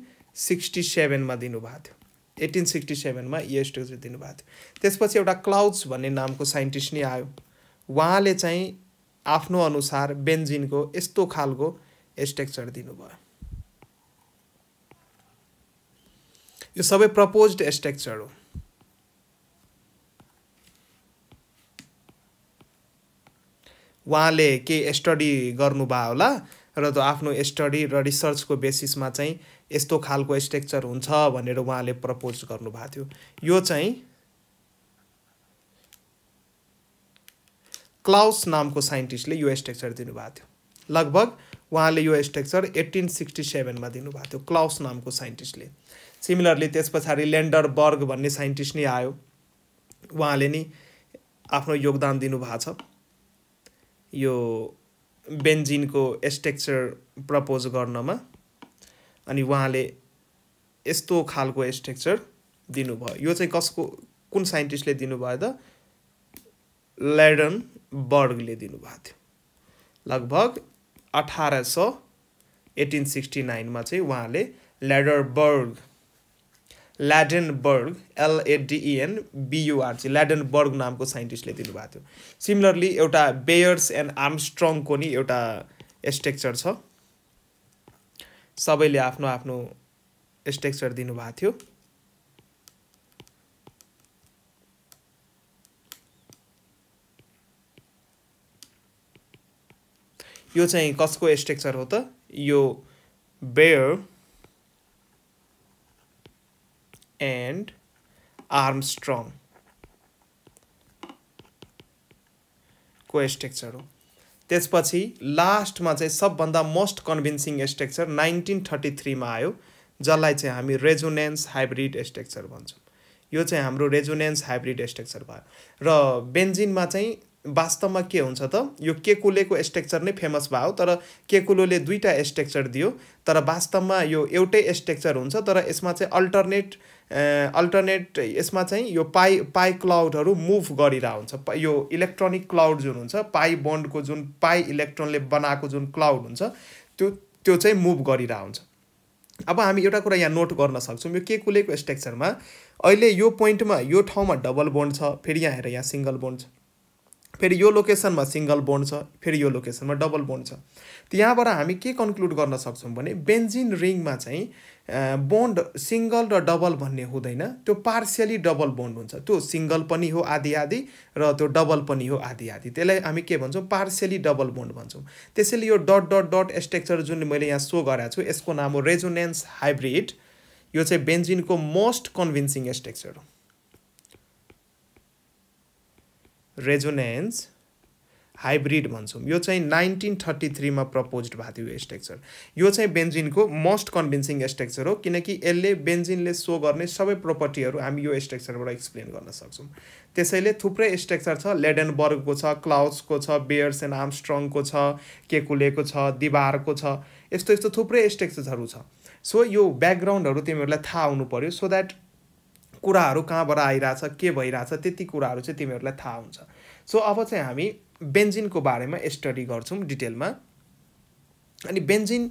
सिक्सटी सेवन मा दिनुभएको थियो। एटीन सिक्सटी सेवन मा यो स्ट्रक्चर दिनुभएको थियो। त्यसपछि एउटा क्लाउड्स भन्ने नामको साइन्टिस्ट नि आयो। उहाँले चाहिँ आफ्नो अनुसार बेन्जिनको यस्तो खालको स्ट्रक्चर दिनुभयो। यो सबै प्रपोज्ड स्ट्रक्चर हो। उहाँले के स्टडी गर्नुभयो होला र त आफ्नो स्टडी र रिसर्च को बेसिस में चाहिँ यस्तो खालको स्ट्रक्चर हुन्छ भनेर उहाँले प्रपोज गर्नुभएको थियो। यो चाहिँ क्लाउस नाम को साइन्टिस्टले यो स्ट्रक्चर दिनुभएको थियो। लगभग उहाँले यो स्ट्रक्चर एटीन सिक्सटी सेवन मा दिनुभएको थियो क्लाउस नाम को साइन्टिस्टले। सिमिलरली त्यस पछाडी लेन्डरबर्ग भन्ने साइन्टिस्ट नि आयो। उहाँले नि आफ्नो योगदान दिनुभएको छ। यो बेन्जिन को स्ट्रक्चर प्रपोज गर्नमा अनि उहाँले यस्तो खालको स्ट्रक्चर दिनुभयो। यो चाहिँ कसको कुन साइन्टिस्टले दिनुभयो त? लेन्डरबर्गले दिनुभएको थियो। लगभग अठारह सौ एटीन सिक्सटी नाइन में उहाँले लेन्डरबर्ग ल्याडनबर्ग एलएडीएन बीयूआरसी ल्याडनबर्ग नाम को साइन्टिस्टले दिनुभएको थियो। सिमिलरली एउटा बेयर्स एंड आर्मस्ट्रङ को नि एउटा स्ट्रक्चर छ। सबैले आफ्नो आफ्नो स्ट्रक्चर दिनुभएको थियो। यो चाहिँ कसको स्ट्रक्चर हो त? यो बेयर एंड आर्मस्ट्रङ को स्ट्रक्चर हो। त्यसपछि लास्ट में सबभन्दा most convincing structure nineteen thirty three में आयो जसलाई चाहिँ हामी रेजोनेंस हाइब्रिड स्ट्रक्चर भन्छौँ। यो चाहिँ हाम्रो रेजोनेंस हाइब्रिड स्ट्रक्चर भयो र बेन्जिनमा चाहिँ वास्तव में के हुन्छ त? यो केकुले को स्ट्रक्चर नै फेमस भयो। तर केकुलोले दुईटा स्ट्रक्चर दियो तर वास्तव में यो एउटै स्ट्रक्चर हुन्छ तर यसमा चाहिँ अल्टरनेट अल्टरनेट यसमा चाहिँ यो पाई पाई क्लाउडहरु मुभ गरिरा हुन्छ। यो इलेक्ट्रोनिक क्लाउड जुन हुन्छ पाई बन्ड को जुन पाई इलेक्ट्रोनले बनाएको जुन क्लाउड हुन्छ त्यो त्यो चाहिँ मुभ गरिरा हुन्छ। अब हामी एउटा कुरा यहाँ नोट गर्न सक्छौं। यो केकुले को स्ट्रक्चरमा अहिले यो पोइन्टमा यो ठाउँमा डबल बन्ड छ, फेरि यहाँ हेर यहाँ सिंगल बन्ड छ। फिर यो लोकेशन में सींगल बोन्ड छ, फिर यो लोकेशन में डबल बोन्ड छ। तो यहाँबाट हामी के कन्क्लुड गर्न सक्छौं भने बेन्जिन रिंग में चाहिँ बोन्ड सिंगल र डबल भन्ने हुँदैन, त्यो पार्शियली डबल बोन्ड हुन्छ। त्यो सिंगल पनि हो आधी आधी र त्यो डबल पनि हो आधी आधी, त्यसलाई हामी के भन्छौं पार्शियली डबल बोन्ड भन्छौं। त्यसैले यो डट डट डट स्ट्रक्चर जुन मैले यहाँ शो गरेको छु यसको नाम हो रेजोनेंस हाइब्रिड। यो चाहिँ बेन्जिनको मोस्ट कन्भिन्सिङ स्ट्रक्चर हो रेजोनेंस हाइब्रिड भन्छौं। यो चाहिँ नाइन्टीन थर्टी थ्री मा प्रपोज्ड भएको थियो स्ट्रक्चर। यो चाहिँ बेन्जिनको मोस्ट कन्भिन्सिङ स्ट्रक्चर हो किनकि यसले बेन्जिनले शो गर्ने सबै प्रोपर्टीहरू हामी यो स्ट्रक्चरबाट एक्सप्लेन गर्न सक्छौं। त्यसैले थुप्रै स्ट्रक्चर छ, लेडनबर्गको छ, क्लाउसको छ, बेयर्स एन्ड आर्मस्ट्रङको छ, केकुलेको छ, दिवारको छ, यस्तो यस्तो थुप्रै स्ट्रक्चरहरू छ। सो यो ब्याकग्राउन्डहरू तिमीहरूलाई थाहा हुनु पर्यो सो द्याट कुराहरू कहाँबाट आइराछ के भइराछ त्यति कुराहरू चाहिँ तिमीहरूलाई थाहा हुन्छ। सो अब चाहिँ हामी बेन्जिनको बारेमा स्टडी गर्छौं डिटेलमा। अनि बेन्जिन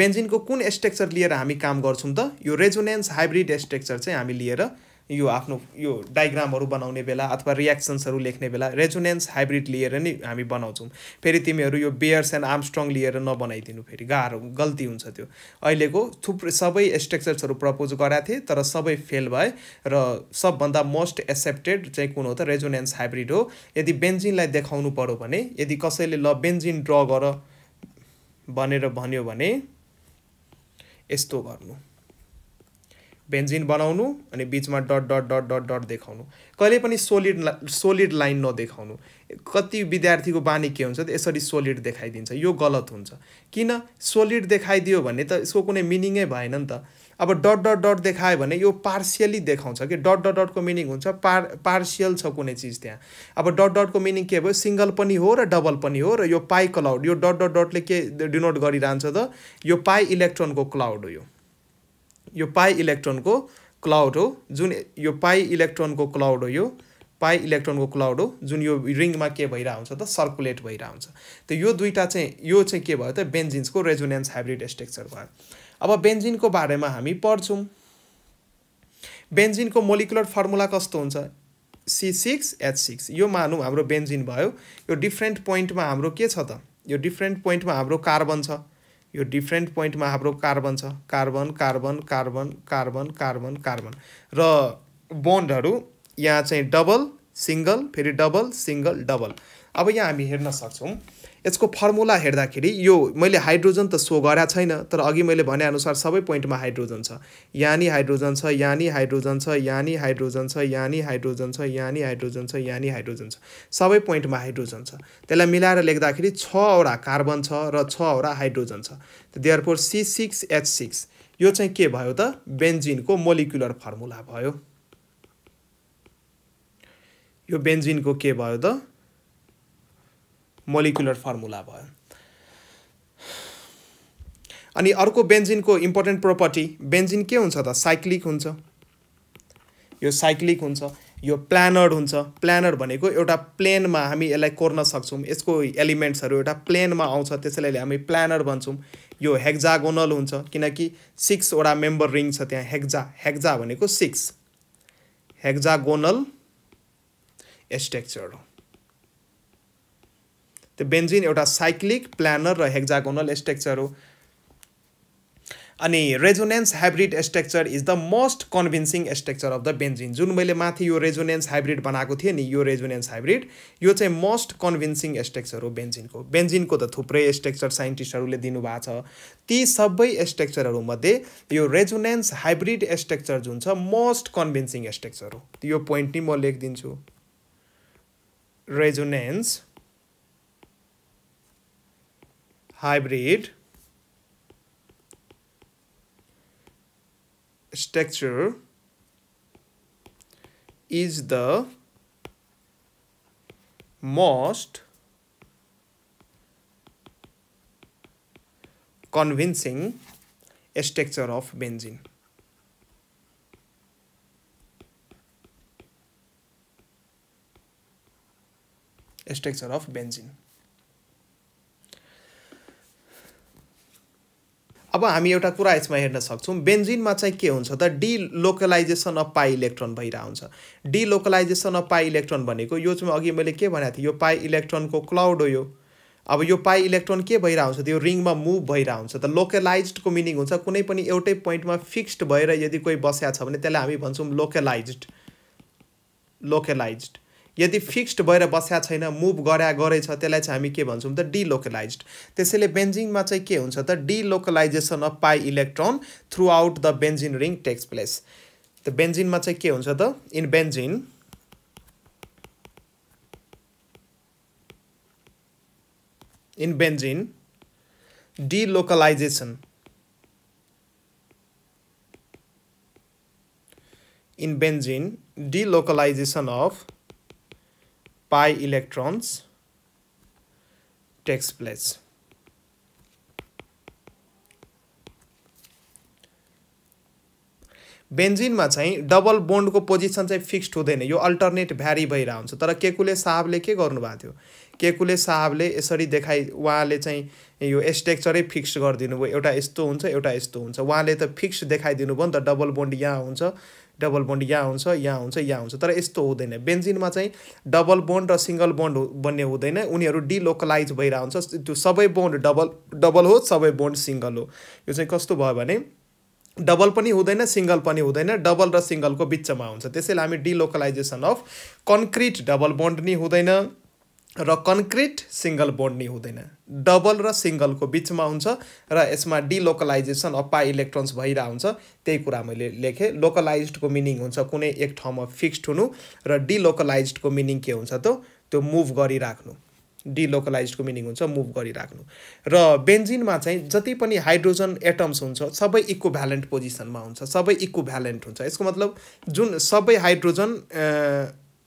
बेन्जिनको कुन स्ट्रक्चर लिएर हामी काम गर्छौं त यो रेजोनेंस हाइब्रिड स्ट्रक्चर चाहिँ हामी लिएर यो आफ्नो यो डायग्रामहरू बनाउने बेला अथवा रिएक्शन्सहरू लेख्ने बेला रेजोनेंस हाइब्रिड लिएर नै हामी बनाउँछौं। फेरि तिमीहरू यो बेयर्स एन्ड आर्मस्ट्रङ लिएर नबनाइदिनु, फेरि गाह्रो गल्ती हुन्छ। त्यो अहिलेको थुप्रै सबै स्ट्रक्चर्सहरू प्रपोज गरेका थिए तर सबै फेल भए र सबभन्दा मोस्ट एक्सेप्टेड चाहिँ कुन हो त रेजोनेंस हाइब्रिड हो। यदि बेन्जिनलाई देखाउनु पर्यो भने यदि कसैले ल बेन्जिन ड्र गर भनेर भन्यो भने यस्तो गर्नु, बेन्जिन बनाउनु अनि बीचमा dot dot dot dot dot देखाउनु, कहिले पनि सोलिड सोलिड लाइन नदेखाउनु। कति विद्यार्थीको बानी के हुन्छ त यसरी सोलिड देखाइदिन्छ, यो गलत हुन्छ। किन सोलिड देखाइदियो भने त यसको कुनै मिनिङै भएन नि त। अब डट डट डट देखायो भने यो पार्शियली देखाउँछ कि डट डट डटको मिनिङ हुन्छ पार पार्शियल छ कुनै चिज त्यहाँ। अब डट डटको मिनिङ के भयो सिंगल पनि हो र डबल पनि हो र यो पाई क्लाउड, यो डट डट डटले के डिनोट गरिरहन्छ त यो पाई इलेक्ट्रोनको क्लाउड हो, यो यो पाई इलेक्ट्रोन को क्लाउड हो जुन यो पाई इलेक्ट्रोन को क्लाउड हो, यो पाई इलेक्ट्रोन को क्लाउड हो जुन यो रिंग में के भइरा हुन्छ त सर्कुलेट भइरा हुन्छ। तो यो दुईटा चाहिँ यो चाहिँ के भयो त बेन्जिनको रेजोनेंस हाइब्रिड स्ट्रक्चर भयो। अब बेन्जिन को बारे में हामी पढ्छौं। बेन्जिन को मोलिकुलर फर्मुला कस्तो हुन्छ सी सिक्स एच सिक्स। यो मानौ हाम्रो बेन्जिन भयो, यो डिफ्रेन्ट पोइंट में हाम्रो के छ त यो डिफ्रेन्ट पोइंट में हाम्रो कार्बन छ, यो डिफ्रेन्ट पोइंट में हाम्रो कार्बन छ, carbon carbon carbon carbon carbon carbon र बोन्डहरू यहाँ चाहिँ डबल सिंगल फेरि डबल सिंगल डबल। अब यहाँ हामी हेर्न सक्छौं यसको फर्मुला हेर्दाखेरि यो मैले हाइड्रोजन त शो गरेको छैन तर अघि मैले भने अनुसार सबै पोइन्टमा हाइड्रोजन छ। यहाँ नि हाइड्रोजन छ, यहाँ नि हाइड्रोजन छ, यहाँ नि हाइड्रोजन छ, यहाँ नि हाइड्रोजन छ, यहाँ नि हाइड्रोजन छ, यहाँ नि हाइड्रोजन छ, सबै पोइन्टमा हाइड्रोजन छ। त्यसलाई मिलाएर लेख्दाखेरि छवटा कार्बन छ र छवटा हाइड्रोजन छ। Therefore C six H six. यो चाहिँ के भयो त बेन्जिनको मोलिकुलर फर्मुला भयो। यो बेन्जिनको के भयो त मोलिकुलर फर्मुला भयो। अनि अर्को बेन्जिन को इम्पोर्टेन्ट प्रपर्टी, बेन्जिन के हुन्छ त साइक्लिक हुन्छ, यो साइक्लिक हुन्छ, यो प्लानर हुन्छ। प्लानर भनेको एउटा प्लेन में हामी यसलाई कोर्न सक्छौं, यसको एलिमेन्ट्सहरु एउटा प्लेन में आउँछ त्यसैले हामी प्लानर भन्छौं। यो हेक्सागोनल हुन्छ किनकि सिक्स वटा मेम्बर रिंग छ त्यहाँ, हेक्सा हेक्सा भनेको सिक्स, हेक्सागोनल स्ट्रक्चर हो। तो बेन्जिन एउटा साइक्लिक प्लानर र हेक्सागोनल स्ट्रक्चर हो। अनि resonance hybrid structure is the most convincing structure of the benzene. जुन मैले माथि यो रेजोनेंस हाइब्रिड बनाएको थिएँ नि यो रेजोनेंस हाइब्रिड यो चाहिँ मोस्ट कन्भिन्सिङ स्ट्रक्चर हो बेन्जिनको। बेन्जिनको त थुप्रै स्ट्रक्चर साइन्टिस्टहरूले दिनुभएको छ, ती सबै स्ट्रक्चरहरू मध्ये यो रेजोनेंस हाइब्रिड स्ट्रक्चर जुन छ मोस्ट कन्भिन्सिङ स्ट्रक्चर हो। यो पोइन्ट नि म लेखिदिन्छु resonance hybrid structure is the most convincing structure of benzene. Structure of benzene. अब हामी एउटा कुरा यसमा हेर्न सक्छौं, बेन्जिनमा चाहिँ के हुन्छ त डिलोकलाइजेसन अफ पाई इलेक्ट्रोन भइरा हुन्छ। डिलोकलाइजेसन अफ पाई इलेक्ट्रोन भनेको यो चाहिँ अघि मैले के भनेको थिएँ, यो पाई इलेक्ट्रोनको क्लाउड हो यो। अब यो पाई इलेक्ट्रोन के भइरा हुन्छ त यो रिङमा मुभ भइरा हुन्छ। त लोकलाइज्डको मिनिङ हुन्छ कुनै पनि एउटै पोइन्टमा फिक्स्ड भएर यदि कोही बस्या छ भने त्यसलाई हामी भन्छौँ लोकलाइज्ड। लोकलाइज्ड यदि फिक्स्ड भएर बस्या छैन, मुभ गरे गरेछ, त्यसलाई चाहिँ हामी के भन्छौँ त डिलोकलाइज्ड। त्यसैले बेन्जिनमा चाहिँ के हुन्छ त delocalisation of pi electron throughout the benzene ring takes place. त बेन्जिनमा चाहिँ के हुन्छ त in benzene in benzene delocalization in benzene delocalization of pi electrons takes place. Benzene में चाहे डबल बोन्ड को पोजिशन चाहे फिक्स्ड हुँदैन, यो अल्टरनेट भ्यारी भइरा हुन्छ। तर केकुले साहबले के गर्नुभएको थियो, केकुले साहबले यसरी देखाइ उहाँले चाहिँ यो स्ट्रक्चरै फिक्स गरिदिनु भयो, एउटा यस्तो हुन्छ एउटा यस्तो हुन्छ। उहाँले त फिक्स देखाइदिनु भयो नि त, डबल बोन्ड यहाँ हुन्छ डबल बोन्ड यहाँ हुन्छ यहाँ हुन्छ यहाँ हुन्छ, तर यस्तो हुँदैन। बेन्जिनमा चाहिँ डबल बोन्ड र सिंगल बोन्ड बन्ने हुँदैन, उनीहरू डिलोकलाइज भइरा हुन्छ। त्यो सबै बोन्ड डबल डबल हो, सबै बोन्ड सिंगल हो। यो चाहिँ कस्तो भयो भने डबल पनि हुँदैन सिंगल पनि हुँदैन, डबल र सिंगलको बिचमा हुन्छ। त्यसैले हामी delocalisation of concrete double bond नि हुँदैन र कन्क्रिट सिंगल बोन्ड नि हुँदैन, डबल र सिंगलको बिचमा हुन्छ र यसमा डिलोकलाइजेसन अफ पाई इलेक्ट्रोन्स भइरा हुन्छ। त्यही कुरा मैले लेखेँ, लोकलाइज्डको मिनिङ हुन्छ कुनै एक ठाउँमा फिक्स्ड हुनु र डिलोकलाइज्डको मिनिङ के हुन्छ त त्यो मुभ गरिराख्नु। डिलोकलाइज्डको मिनिङ हुन्छ मुभ गरिराख्नु। र बेन्जिनमा चाहिँ जति पनि हाइड्रोजन एटम्स हुन्छ सबै इक्विभ्यालेन्ट पोजिसनमा हुन्छ, सबै इक्विभ्यालेन्ट हुन्छ। यसको मतलब जुन सबै हाइड्रोजन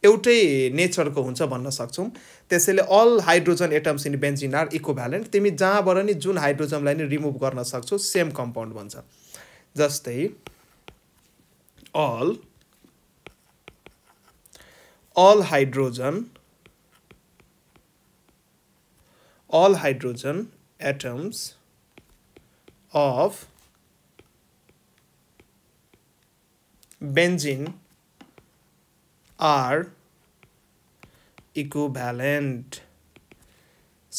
एउटै नेचरको हुन्छ भन्न सक्छौँ। त्यसैले all hydrogen atoms in benzene are equivalent. तिमी जहाँबाट नि जुन हाइड्रोजनलाई नि रिमुभ गर्न सक्छौ सेम कम्पाउन्ड भन्छ। जस्तै all all hydrogen all hydrogen atoms of benzene are equivalent।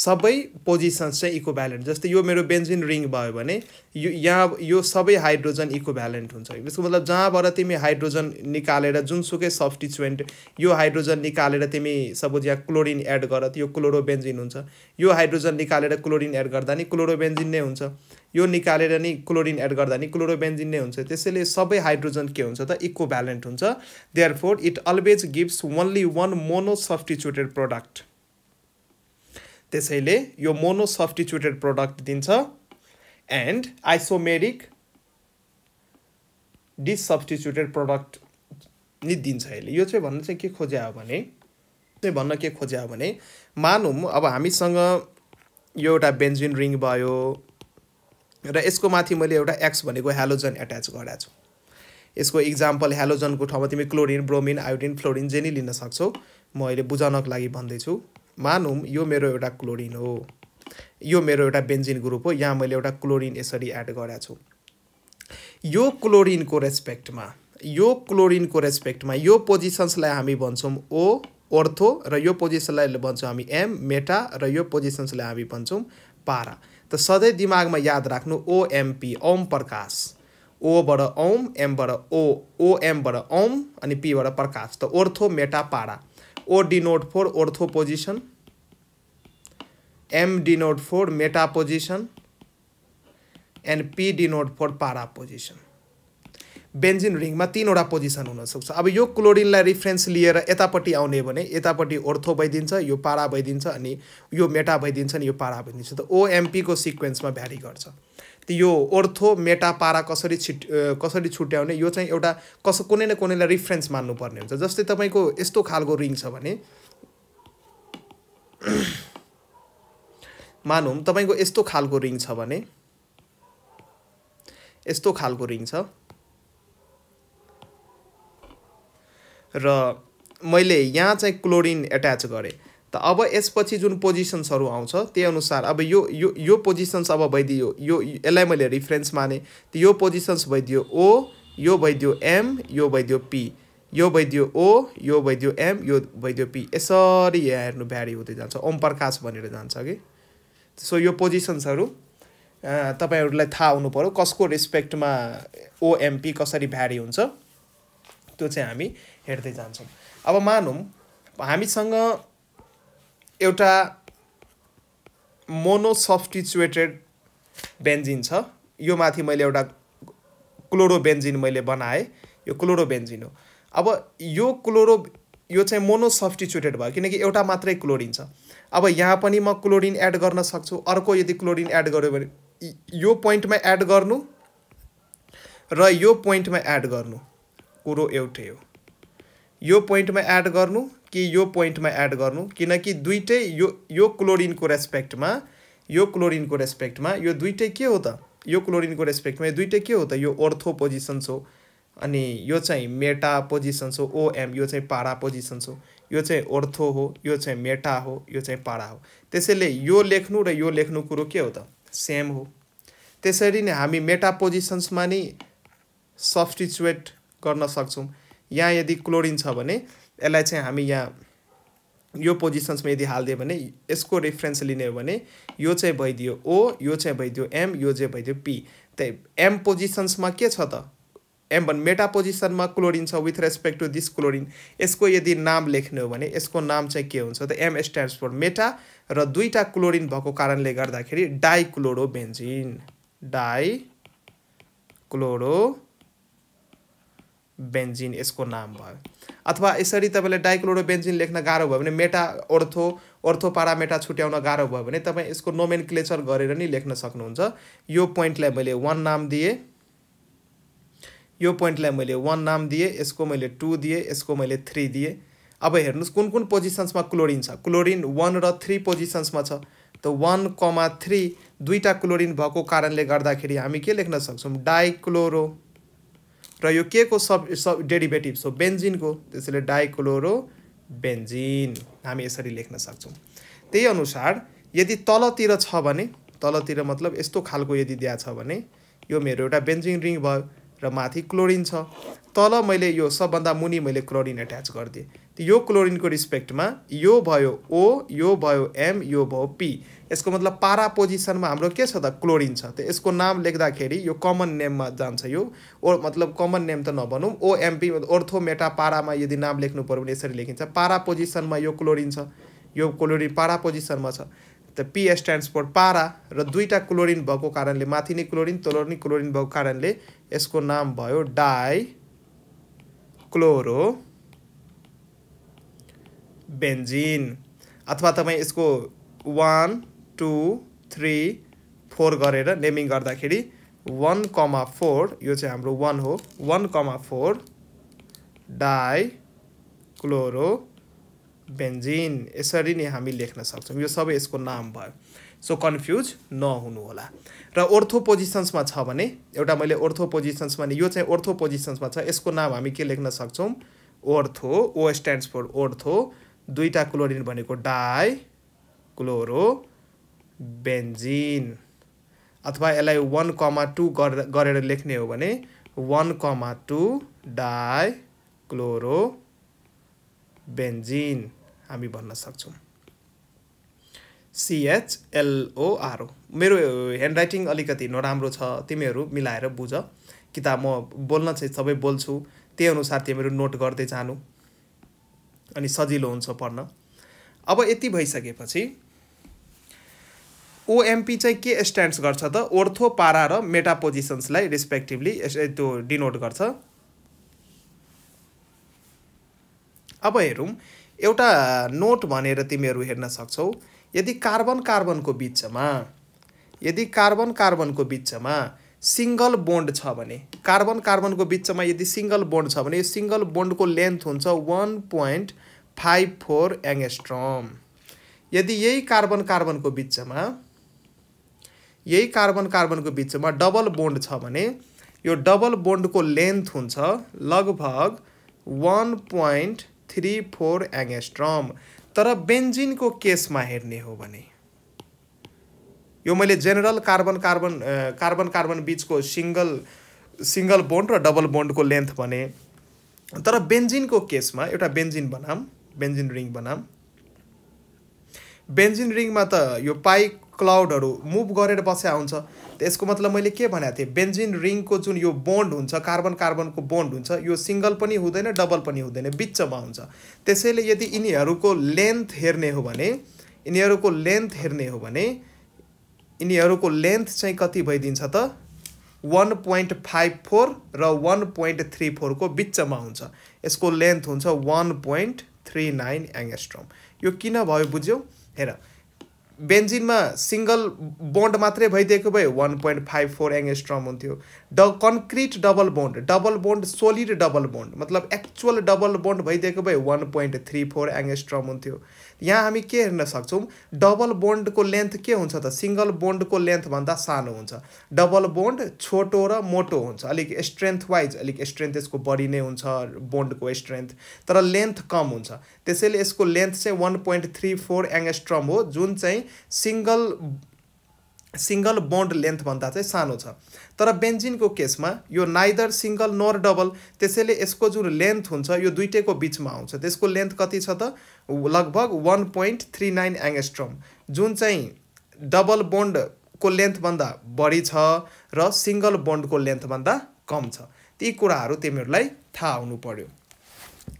सबै पोजिसन्स चाहिँ इक्विभ्यालेन्ट। जस्तै यो मेरो बेन्जिन रिङ भयो भने यो यहाँ यो सबै हाइड्रोजन इक्विभ्यालेन्ट हुन्छ। यसको मतलब जहाँबाट तिमी हाइड्रोजन निकालेर जुनसुकै सब्स्टिट्युएन्ट यो हाइड्रोजन निकालेर तिमी सपोज यहाँ क्लोरिन एड गर त यो क्लोरोबेन्जिन हुन्छ। यो हाइड्रोजन निकालेर क्लोरिन एड गर्दा नि क्लोरोबेन्जिन नै हुन्छ, यो निकालेर नि क्लोरिन एड गर्दा नि क्लोरोबेन्जिन नै हुन्छ। त्यसैले सबै हाइड्रोजन के हुन्छ त इक्विभ्यालेन्ट हुन्छ। Therefore it always gives only one mono substituted product. त्यसैले यो मोनो सब्स्टिट्युटेड प्रोडक्ट दिन्छ एन्ड आइसोमेरिक डिससब्स्टिट्युटेड प्रोडक्ट नि दिन्छ। अहिले यो चाहिँ भन्न चाहिँ के खोज्या हो भने चाहिँ भन्न के खोज्या हो भने मानौँ अब हामीसँग यो एउटा बेन्जिन रिङ भयो र यसको माथि मैले एउटा एक्स भनेको हेलोजन एट्याच गरेको छु। यसको इक्जाम्पल हेलोजनको ठाउँमा तिमी क्लोरिन ब्रोमिन आयोडिन फ्लोरिन जे नि लिन सक्छौ। म अहिले बुझाउनको लागि भन्दैछु। मानौँ यो मेरो एउटा क्लोरिन हो, यो मेरो एउटा बेन्जिन ग्रुप हो, यहाँ मैले एउटा क्लोरिन यसरी एड गरेको छु। यो क्लोरिनको रेस्पेक्टमा यो क्लोरिनको रेस्पेक्टमा यो पोजिसन्सलाई हामी भन्छौँ ओ ओर्थो र यो पोजिसनलाई भन्छौँ हामी एम मेटा र यो पोजिसन्सलाई हामी भन्छौँ पारा। त सधैँ दिमागमा याद राख्नु ओएमपी ओम प्रकाश, ओबाट ओम एमबाट ओ ओएमबाट ओम अनि पीबाट प्रकाश। त ओर्थो मेटा पारा। O denote for ortho position, M denote for meta position and P denote for para position। Benzene रिङमा तीनवटा पोजिसन हुनसक्छ। अब यो क्लोरिनलाई रिफरेन्स लिएर यतापट्टि आउने भने यतापट्टि ओर्थो भइदिन्छ, यो पारा भइदिन्छ, अनि यो मेटा भइदिन्छ अनि यो पारा भइदिन्छ। त ओएमपीको सिक्वेन्समा भ्यारी गर्छ। यो ओर्थो मेटा पारा कसरी छिट कसरी छुट्याउने यो चाहिँ एउटा कस कुनै न कुनैलाई रिफरेन्स मान्नुपर्ने हुन्छ। जस्तै तपाईँको यस्तो खालको रिङ छ भने मानौँ तपाईँको यस्तो खालको रिङ छ भने यस्तो खालको रिङ छ र मैले यहाँ चाहिँ क्लोरिन एट्याच गरेँ। तो अब यसपछि जुन पोजिसन्सहरु आउँछ त्यही अनुसार अब यो यो यो पोजिसन्स अब भइदियो, यो यसलाई मैले रेफरेन्स माने, तो यो पोजिसन्स भइदियो ओ, यो भइदियो एम, यो भइदियो पी, यो भइदियो ओ, यो भइदियो एम, यो भइदियो पी, यसरी यहाँ हेर्नु भ्यारी हुँदै जान्छ, ओम प्रकाश भनेर जान्छ के। सो यो पोजिसन्सहरु तपाईहरुलाई थाहा हुनु पर्यो कसको रेस्पेक्टमा ओएमपी कसरी भ्यारी हुन्छ, त्यो चाहिँ हामी हेर्दै जान्छौँ। अब मानौं हामीसँग एउटा मोनोसब्स्टिच्युटेड बेन्जिन छ, यो माथि मैले एउटा क्लोरोबेन्जिन मैले बनाएँ, यो क्लोरोबेन्जिन हो। अब यो क्लोरो यो चाहिँ मोनोसब्स्टिच्युटेड भयो किनकि एउटा मात्रै क्लोरिन छ। अब यहाँ पनि म क्लोरिन एड गर्न सक्छु, अर्को यदि क्लोरिन एड गर्यो भने यो पोइन्टमा एड गर्नु र यो पोइन्टमा एड गर्नु कुरो एउटै हो, यो पोइन्टमा एड गर्नु कि यो पोइन्टमा एड गर्नु, किनकि दुईटै यो यो क्लोरिनको रेस्पेक्टमा यो क्लोरिनको रेस्पेक्टमा यो दुईटै के हो त, यो क्लोरिनको रेस्पेक्टमा यो दुईटै के हो त, यो ओर्थो पोजिसन्स हो अनि यो चाहिँ मेटा पोजिसन्स हो, ओएम यो चाहिँ पारा पोजिसन्स हो, यो चाहिँ ओर्थो हो, यो चाहिँ मेटा हो, यो चाहिँ पारा हो। त्यसैले यो लेख्नु र यो लेख्नु कुरो के हो त, सेम हो। त्यसरी नै हामी मेटा पोजिसन्समा नि सब्स्टिच्युट गर्न सक्छौँ। यहाँ यदि क्लोरिन छ भने यसलाई चाहिँ हामी यहाँ यो पोजिसन्समा यदि हाल्दियो भने यसको रेफरेन्स लिने हो भने यो चाहिँ भइदियो ओ, यो चाहिँ भइदियो एम, यो चाहिँ भइदियो पी। त एम पोजिसन्समा के छ त, एम भने मेटा पोजिसनमा क्लोरिन छ with respect to this chlorine. यसको यदि नाम लेख्ने हो भने यसको नाम चाहिँ के हुन्छ त, एम स्ट्यान्ड्स फर मेटा र दुईवटा क्लोरिन भएको कारणले गर्दाखेरि डाइक्लोरोबेन्जिन, डाइक्लोरो बेन्जिन यसको नाम भयो। अथवा यसरी तपाईँले डाइक्लोरोबेन्जिन लेख्न गाह्रो भयो भने मेटा ओर्थो ओर्थो पारा मेटा छुट्याउन गाह्रो भयो भने तपाईँ यसको नोमेनक्लेचर गरेर नि लेख्न सक्नुहुन्छ। यो पोइन्टलाई मैले वन नाम दिएँ, यो पोइन्टलाई मैले वन नाम दिएँ, यसको मैले टू दिएँ, यसको मैले थ्री दिएँ। अब हेर्नुहोस् कुन कुन पोजिसन्समा क्लोरिन छ, क्लोरिन वन र थ्री पोजिसन्समा छ, त वन कमा थ्री दुईवटा क्लोरिन भएको कारणले गर्दाखेरि हामी के लेख्न सक्छौँ, डाइक्लोरो र यो के को सब सब डेरिभेटिभ सो बेन्जिन को, त्यसैले डाइक्लोरो बेन्जिन हामी यसरी लेख्न सक्छौँ। त्यही अनुसार यदि तलतिर छ भने, तलतिर मतलब यस्तो खालको यदि दिया छ भने यो मेरो एउटा बेन्जिन रिङ भयो र माथि क्लोरिन छ, तल मैले यो सबभन्दा मुनि मैले क्लोरिन एट्याच गरिदिएँ, यो क्लोरिनको रिस्पेक्टमा यो भयो ओ, यो भयो एम, यो भयो पी। यसको मतलब पारा पोजिसनमा हाम्रो के छ त, क्लोरिन छ, त यसको नाम लेख्दाखेरि यो कमन नेममा जान्छ। यो ओ मतलब कमन नेम त नभनौँ, ओएमपी ओर्थो मेटा पारामा यदि नाम लेख्नु पर्यो भने यसरी लेखिन्छ, पारा पोजिसनमा यो क्लोरिन छ, यो क्लोरिन पारा पोजिसनमा छ, त पी स्ट्यान्ड्स फर पारा र दुईवटा क्लोरिन भएको कारणले माथि नै क्लोरिन तल नै क्लोरिन भएको कारणले यसको नाम भयो डाइ क्लोरो बेन्जिन। अथवा तपाईँ यसको वान टू थ्री फोर गरेर नेमिङ गर्दाखेरि वन कमा फोर यो चाहिँ हाम्रो वन हो, one comma four die chloro benzene यसरी नै हामी लेख्न सक्छौँ। यो सबै यसको नाम भयो, सो कन्फ्युज नहुनुहोला। र ओर्थो पोजिसन्समा छ भने एउटा मैले ओर्थो पोजिसन्समा नि यो चाहिँ ओर्थो पोजिसन्समा छ, यसको नाम हामी के लेख्न सक्छौँ, ortho, O stands for ortho, दुईवटा क्लोरिन भनेको डाइ क्लोरो बेन्जिन। अथवा यसलाई वन कमा टू गरेर लेख्ने हो भने one comma two die chloro benzene हामी भन्न सक्छौँ। सिएचएलओआरओ मेरो ह्यान्ड राइटिङ अलिकति नराम्रो छ, तिमीहरू मिलाएर बुझ किताब, म बोल्न चाहिँ सबै बोल्छु, त्यही अनुसार तिमीहरू नोट गर्दै जानु अनि सजिलो हुन्छ पढ्न। अब यति भइसकेपछि ओएमपी चाहिँ के स्ट्यान्ड्स गर्छ त, ओर्थो पारा र मेटा पोजिसन्सलाई रेस्पेक्टिभली त्यो डिनोट गर्छ। अब हेरौँ एउटा नोट भनेर तिमीहरू हेर्न सक्छौ, यदि कार्बन कार्बनको बिचमा यदि कार्बन कार्बनको बिचमा सिङ्गल बोन्ड छ भने, कार्बन कार्बनको बिचमा यदि सिङ्गल बोन्ड छ भने यो सिङ्गल बोन्डको लेन्थ हुन्छ one point five four angstrom. यदि यही कार्बन कार्बनको बिचमा यही कार्बन कार्बनको बिचमा डबल बोन्ड छ भने यो डबल बोन्डको लेन्थ हुन्छ लगभग one point three four angstrom. तर बेंजिन को केस में हेर्ने हो भने यो मैले general carbon carbon carbon carbon बीच को सिंगल सिंगल बोन्ड र डबल बोन्ड को लेंथ भने, तर बेंजिन को केस में एउटा बेंजिन बनाम बेंजिन रिंग बनाम बेंजिन रिंग में तो यो पाई क्लाउडहरु मूव गरेर बसे आउँछ। त्यसको मतलब मैले के भनेको थिएँ, बेंजिन रिंग को जुन यो बोन्ड हुन्छ कार्बन कार्बन को बोन्ड हुन्छ यो सिंगल पनि हुँदैन डबल पनि हुँदैन बीचमा हुन्छ। त्यसैले यदि यिनीहरुको लेंथ हेर्ने हो भने यिनीहरुको लेंथ हेर्ने हो भने यिनीहरुको लेंथ चाहिँ कति भइदिन्छ त वन पॉइंट फाइव फोर र वन पॉइंट थ्री फोर को बीचमा हुन्छ। यसको लेंथ हुन्छ one point three nine angstrom. यो किन भयो बुझ्यौ? हेर बेंजिन में सिंगल बोन्ड मात्रै भइदिएको भए one point five four angstrom हुन्थ्यो। The concrete double bond double bond solid double bond मतलब एक्चुअल डबल बोन्ड भइदिएको भए one point three four angstrom हुन्थ्यो। यहाँ हामी के हेर्न सक्छौं, डबल बोन्ड को लेंथ के हुन्छ त सिंगल बोन्ड को लेंथ भन्दा सानो हुन्छ, डबल बोन्ड छोटो र मोटो हुन्छ, अलिक स्ट्रेन्थ वाइज अलिक स्ट्रेन्थ यसको बढी नै हुन्छ बोन्ड को स्ट्रेन्थ, तर लेंथ कम हुन्छ। त्यसैले यसको लेंथ चाहिँ one point three four angstrom हो जुन चाहिँ सिंगल सिंगल बोन्ड लेंथ भन्दा चाहिँ सानो छ। तर बेंजिन को केस में यो नाइदर सिंगल नोर डबल, त्यसैले इसको जो लेंथ हुन्छ यो दुईटे को बीच में आउँछ। त्यसको लेंथ कति छ त लगभग one point three nine angstrom जुन चाहिँ डबल बोन्ड को लेंथ भन्दा बढी छ र सिंगल बोन्ड को लेंथ भन्दा कम छ। ती कुराहरु तिमीहरुलाई थाहा हुनु पर्यो।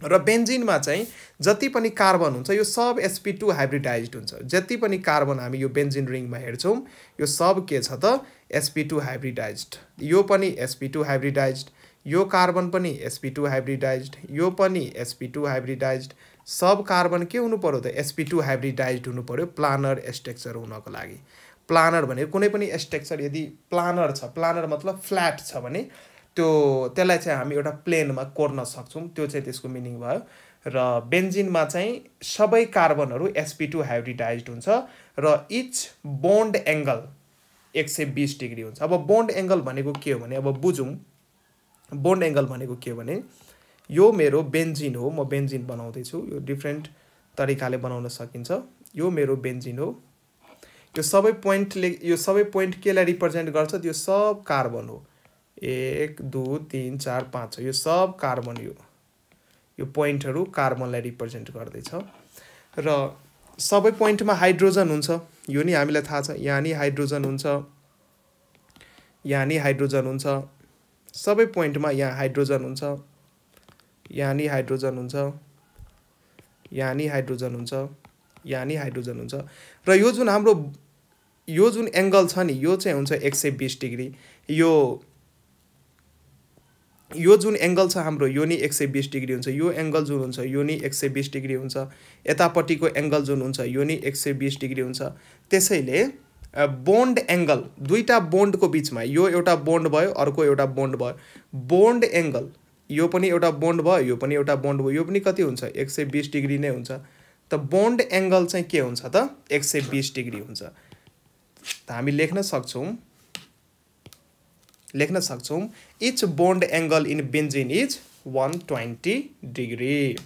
र बेंजिन में चाहिँ जति पनि कार्बन हुन्छ यो सब एस पी टू हाइब्रिडाइज्ड हुन्छ। जति पनि कार्बन हामी यो बेंजिन रिंग में हेर्छौं यो सब के छ त एस पी टू हाइब्रिडाइज्ड, यो पनि एस पी टू हाइब्रिडाइज्ड, यो कार्बन पनि एस पी टू हाइब्रिडाइज्ड, यो पनि एस पी टू हाइब्रिडाइज्ड। सब कार्बन के हुनु पर्यो त एस पी टू हाइब्रिडाइज्ड हुनु पर्यो प्लानर स्ट्रक्चर हुनको लागि। प्लानर भने कुनै पनि स्ट्रक्चर यदि प्लानर छ, प्लानर मतलब फ्ल्याट छ भने त्यो त्यसलाई चाहिँ हामी एउटा प्लेनमा कोर्न सक्छौं, त्यो चाहिँ त्यसको मिनिङ भयो। र बेंजिनमा चाहिँ सबै कार्बनहरु एस पी टू हाइब्रिडाइज्ड हुन्छ र इच बोन्ड एंगल एक सय बीस डिग्री हुन्छ। अब बोन्ड एंगल भनेको के हो भने अब बुझौं, बोन्ड एंगल भनेको के हो भने यो मेरो बेंजिन हो, म बेंजिन बनाउँदै छु, यो डिफ्रेन्ट तरिकाले बनाउन सकिन्छ। यो मेरो बेंजिन हो, यो सबै प्वाइन्टले यो सबै प्वाइन्ट केलाई रिप्रेजेन्ट गर्छ, त्यो सब कार्बन हो, एक दो तीन चार पाँच, यो सब कार्बन, यो यो पोइन्टहरु कार्बनलाई रिप्रेजेन्ट गर्दै छ। र सबै पोइन्टमा हाइड्रोजन हुन्छ, यो नि हामीलाई थाहा छ, यहाँ नि हाइड्रोजन हुन्छ, यहाँ नि हाइड्रोजन हुन्छ, सबै पोइन्टमा यहाँ हाइड्रोजन हुन्छ, यहाँ नि हाइड्रोजन हुन्छ, यहाँ नि हाइड्रोजन हुन्छ, यहाँ नि हाइड्रोजन हुन्छ। र यो जुन हाम्रो यो जुन एंगल छ नि यो चाहिँ हुन्छ एक सय बीस डिग्री। यो यो जुन एंगल छ हाम्रो यो नि एक सय बीस डिग्री हुन्छ, यो एंगल जुन हुन्छ यो नि एक सय बीस डिग्री हुन्छ, यतापट्टिको एंगल जुन हुन्छ यो नि एक सय बीस डिग्री हुन्छ। त्यसैले बोन्ड एंगल दुईटा बोन्ड को बीचमा यो एउटा बोन्ड भयो अर्को एउटा बोन्ड भयो, बोन्ड एंगल यो पनि एउटा बोन्ड भयो यो पनि एउटा बोन्ड भयो, यो पनि कति हुन्छ एक सय बीस डिग्री नै हुन्छ। त बोन्ड एंगल चाहिँ के हुन्छ त एक सय बीस डिग्री हुन्छ। त हामी लेख्न सक्छौं लेख्न सक्छौं each bond angle in benzene is one twenty degree,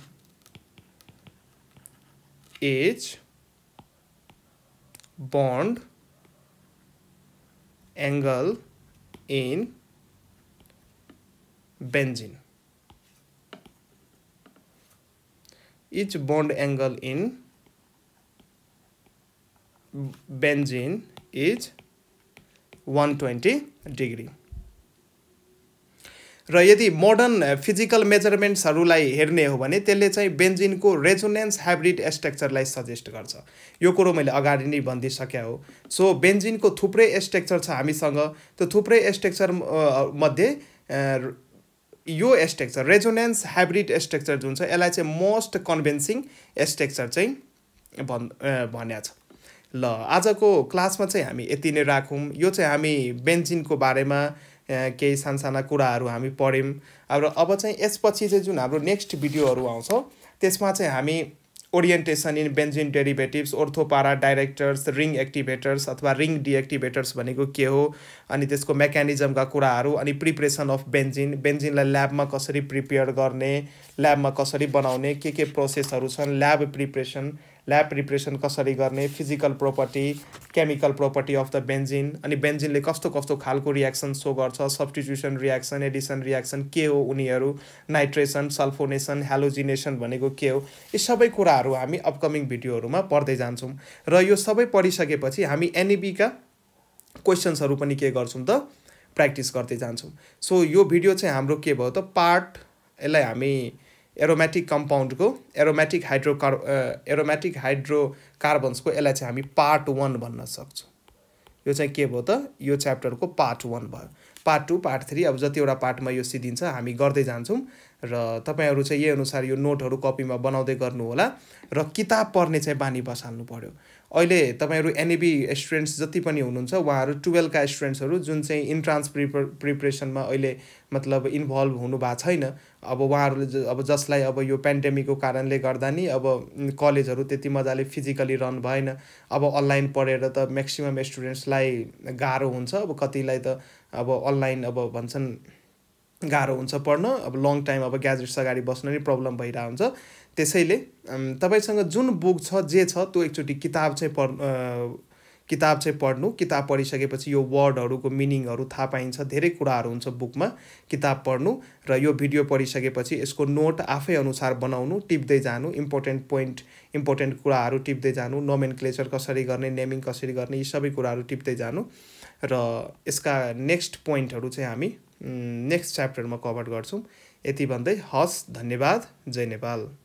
each bond angle in benzene each bond angle in benzene is one twenty degree. र यदि मोडर्न फिजिकल मेजरमेन्ट्सहरुलाई हेर्ने हो भने त्यसले चाहिँ बेंजिन को रेजोनेंस हाइब्रिड स्ट्रक्चरलाई सजेस्ट गर्छ। यो कुरो मैले अगाडि नै भन्दिसकेँ हो। सो बेंजिन को थुप्रै स्ट्रक्चर छ हामीसँग, त्यो थुप्रै स्ट्रक्चर मध्ये यो स्ट्रक्चर रेजोनेंस हाइब्रिड स्ट्रक्चर जुन छ यसलाई चाहिँ मोस्ट कन्भिन्सिङ स्ट्रक्चर चाहिँ भन् भन्या छ। ल आजको क्लासमा चाहिँ हामी यति नै राखौं। यो चाहिँ हामी बेंजिन को बारेमा केही सानसाना कुराहरू हामी पढ्यौं। अब अब चाहिँ यसपछि चाहिँ जुन हाम्रो नेक्स्ट भिडियोहरू आउँछ त्यसमा चाहिँ हामी orientation in benzene derivatives, ortho para directors, ring activators अथवा रिंग डिएक्टिभेटर्स भनेको के हो अनि त्यसको मेकानिजमका कुराहरू अनि प्रिपरेसन अफ बेंजिन, बेंजिनलाई ल्याबमा कसरी प्रिपेयर गर्ने, ल्याबमा कसरी बनाउने, के के प्रोसेसहरू छन्, ल्याब प्रिपरेसन, ल्याब प्रिपरेसन कसरी गर्ने, physical property, chemical property of the benzene, अनि बेन्जिनले कस्तो कस्तो खालको रिएक्सन सो गर्छ, सब्स्टिट्युसन रिएक्सन, एडिसन रिएक्सन के हो उनीहरू, नाइट्रेसन, सल्फोनेसन, हेलोजिनेसन भनेको के हो, यी सबै कुराहरू हामी अपकमिङ भिडियोहरूमा पढ्दै जान्छौँ। र यो सबै पढिसकेपछि हामी एनईबी का क्वेसन्सहरू पनि के गर्छौँ त प्र्याक्टिस गर्दै जान्छौँ। सो यो भिडियो चाहिँ हाम्रो के भयो त पार्ट, यसलाई हामी एरोमेटिक कंपाउंड को एरोमेटिक हाइड्रोकार एरोमेटिक हाइड्रोकार्बन्स को यसलाई चाहिँ हामी पार्ट वन भन्न सक्छौं। यो चाहिँ के भयो त यो चैप्टर को पार्ट वन भयो। पार्ट टू, पार्ट थ्री, अब जतिवटा पार्टमा यो सिद्धिन्छ हामी गर्दै जान्छौं र तपाईहरु चाहिँ यही अनुसार यो नोटहरु कपीमा बनाउँदै गर्नु होला र किताब पढ्ने चाहिँ बानी बसाल्नु पर्यो। अहिले तपाईहरु एनईबी स्टुडेन्ट्स जति पनि हुनुहुन्छ उहाँहरु बाह्र का स्टुडेन्ट्सहरु जुन चाहिँ एन्ट्रान्स प्रिपरेसनमा अहिले मतलब इन्भल्भ हुनु भएको छैन, अब उहाँहरुले अब जसलाई अब यो पेन्डेमिकको कारणले गर्दा नि अब कलेजहरु त्यति मजाले फिजिकली रन भएन, अब अनलाइन पढेर त म्याक्सिमम स्टुडेन्ट्सलाई गाह्रो हुन्छ, अब कतिलाई त अब अनलाइन अब भन्छन् गाह्रो हुन्छ पढ्न, अब लङ टाइम अब ग्याजेट्स अगाडि बस्न नै प्रब्लम भइरहेको हुन्छ। त्यसैले तपाईसँग जुन बुक छ जे छ त्यो एकचोटी किताब चाहिँ पढ किताब चाहिँ पढ्नु। किताब पढिसकेपछि यो वर्डहरूको मिनिङहरू थाहा पाइन्छ, धेरै कुराहरू हुन्छ बुकमा, किताब पढ्नु र यो भिडियो पढिसकेपछि यसको नोट आफै अनुसार बनाउनु, टिप्दै जानु, इम्पोर्टेन्ट पोइन्ट इम्पोर्टेन्ट कुराहरू टिप्दै जानु, नोमेनक्लेचर कसरी गर्ने, नेमिङ कसरी गर्ने, यी सबै कुराहरू टिप्दै जानु र यसका नेक्स्ट पोइन्टहरू चाहिँ हामी नेक्स्ट च्याप्टरमा कभर गर्छौं। यति भन्दै हस्, धन्यवाद, जय नेपाल।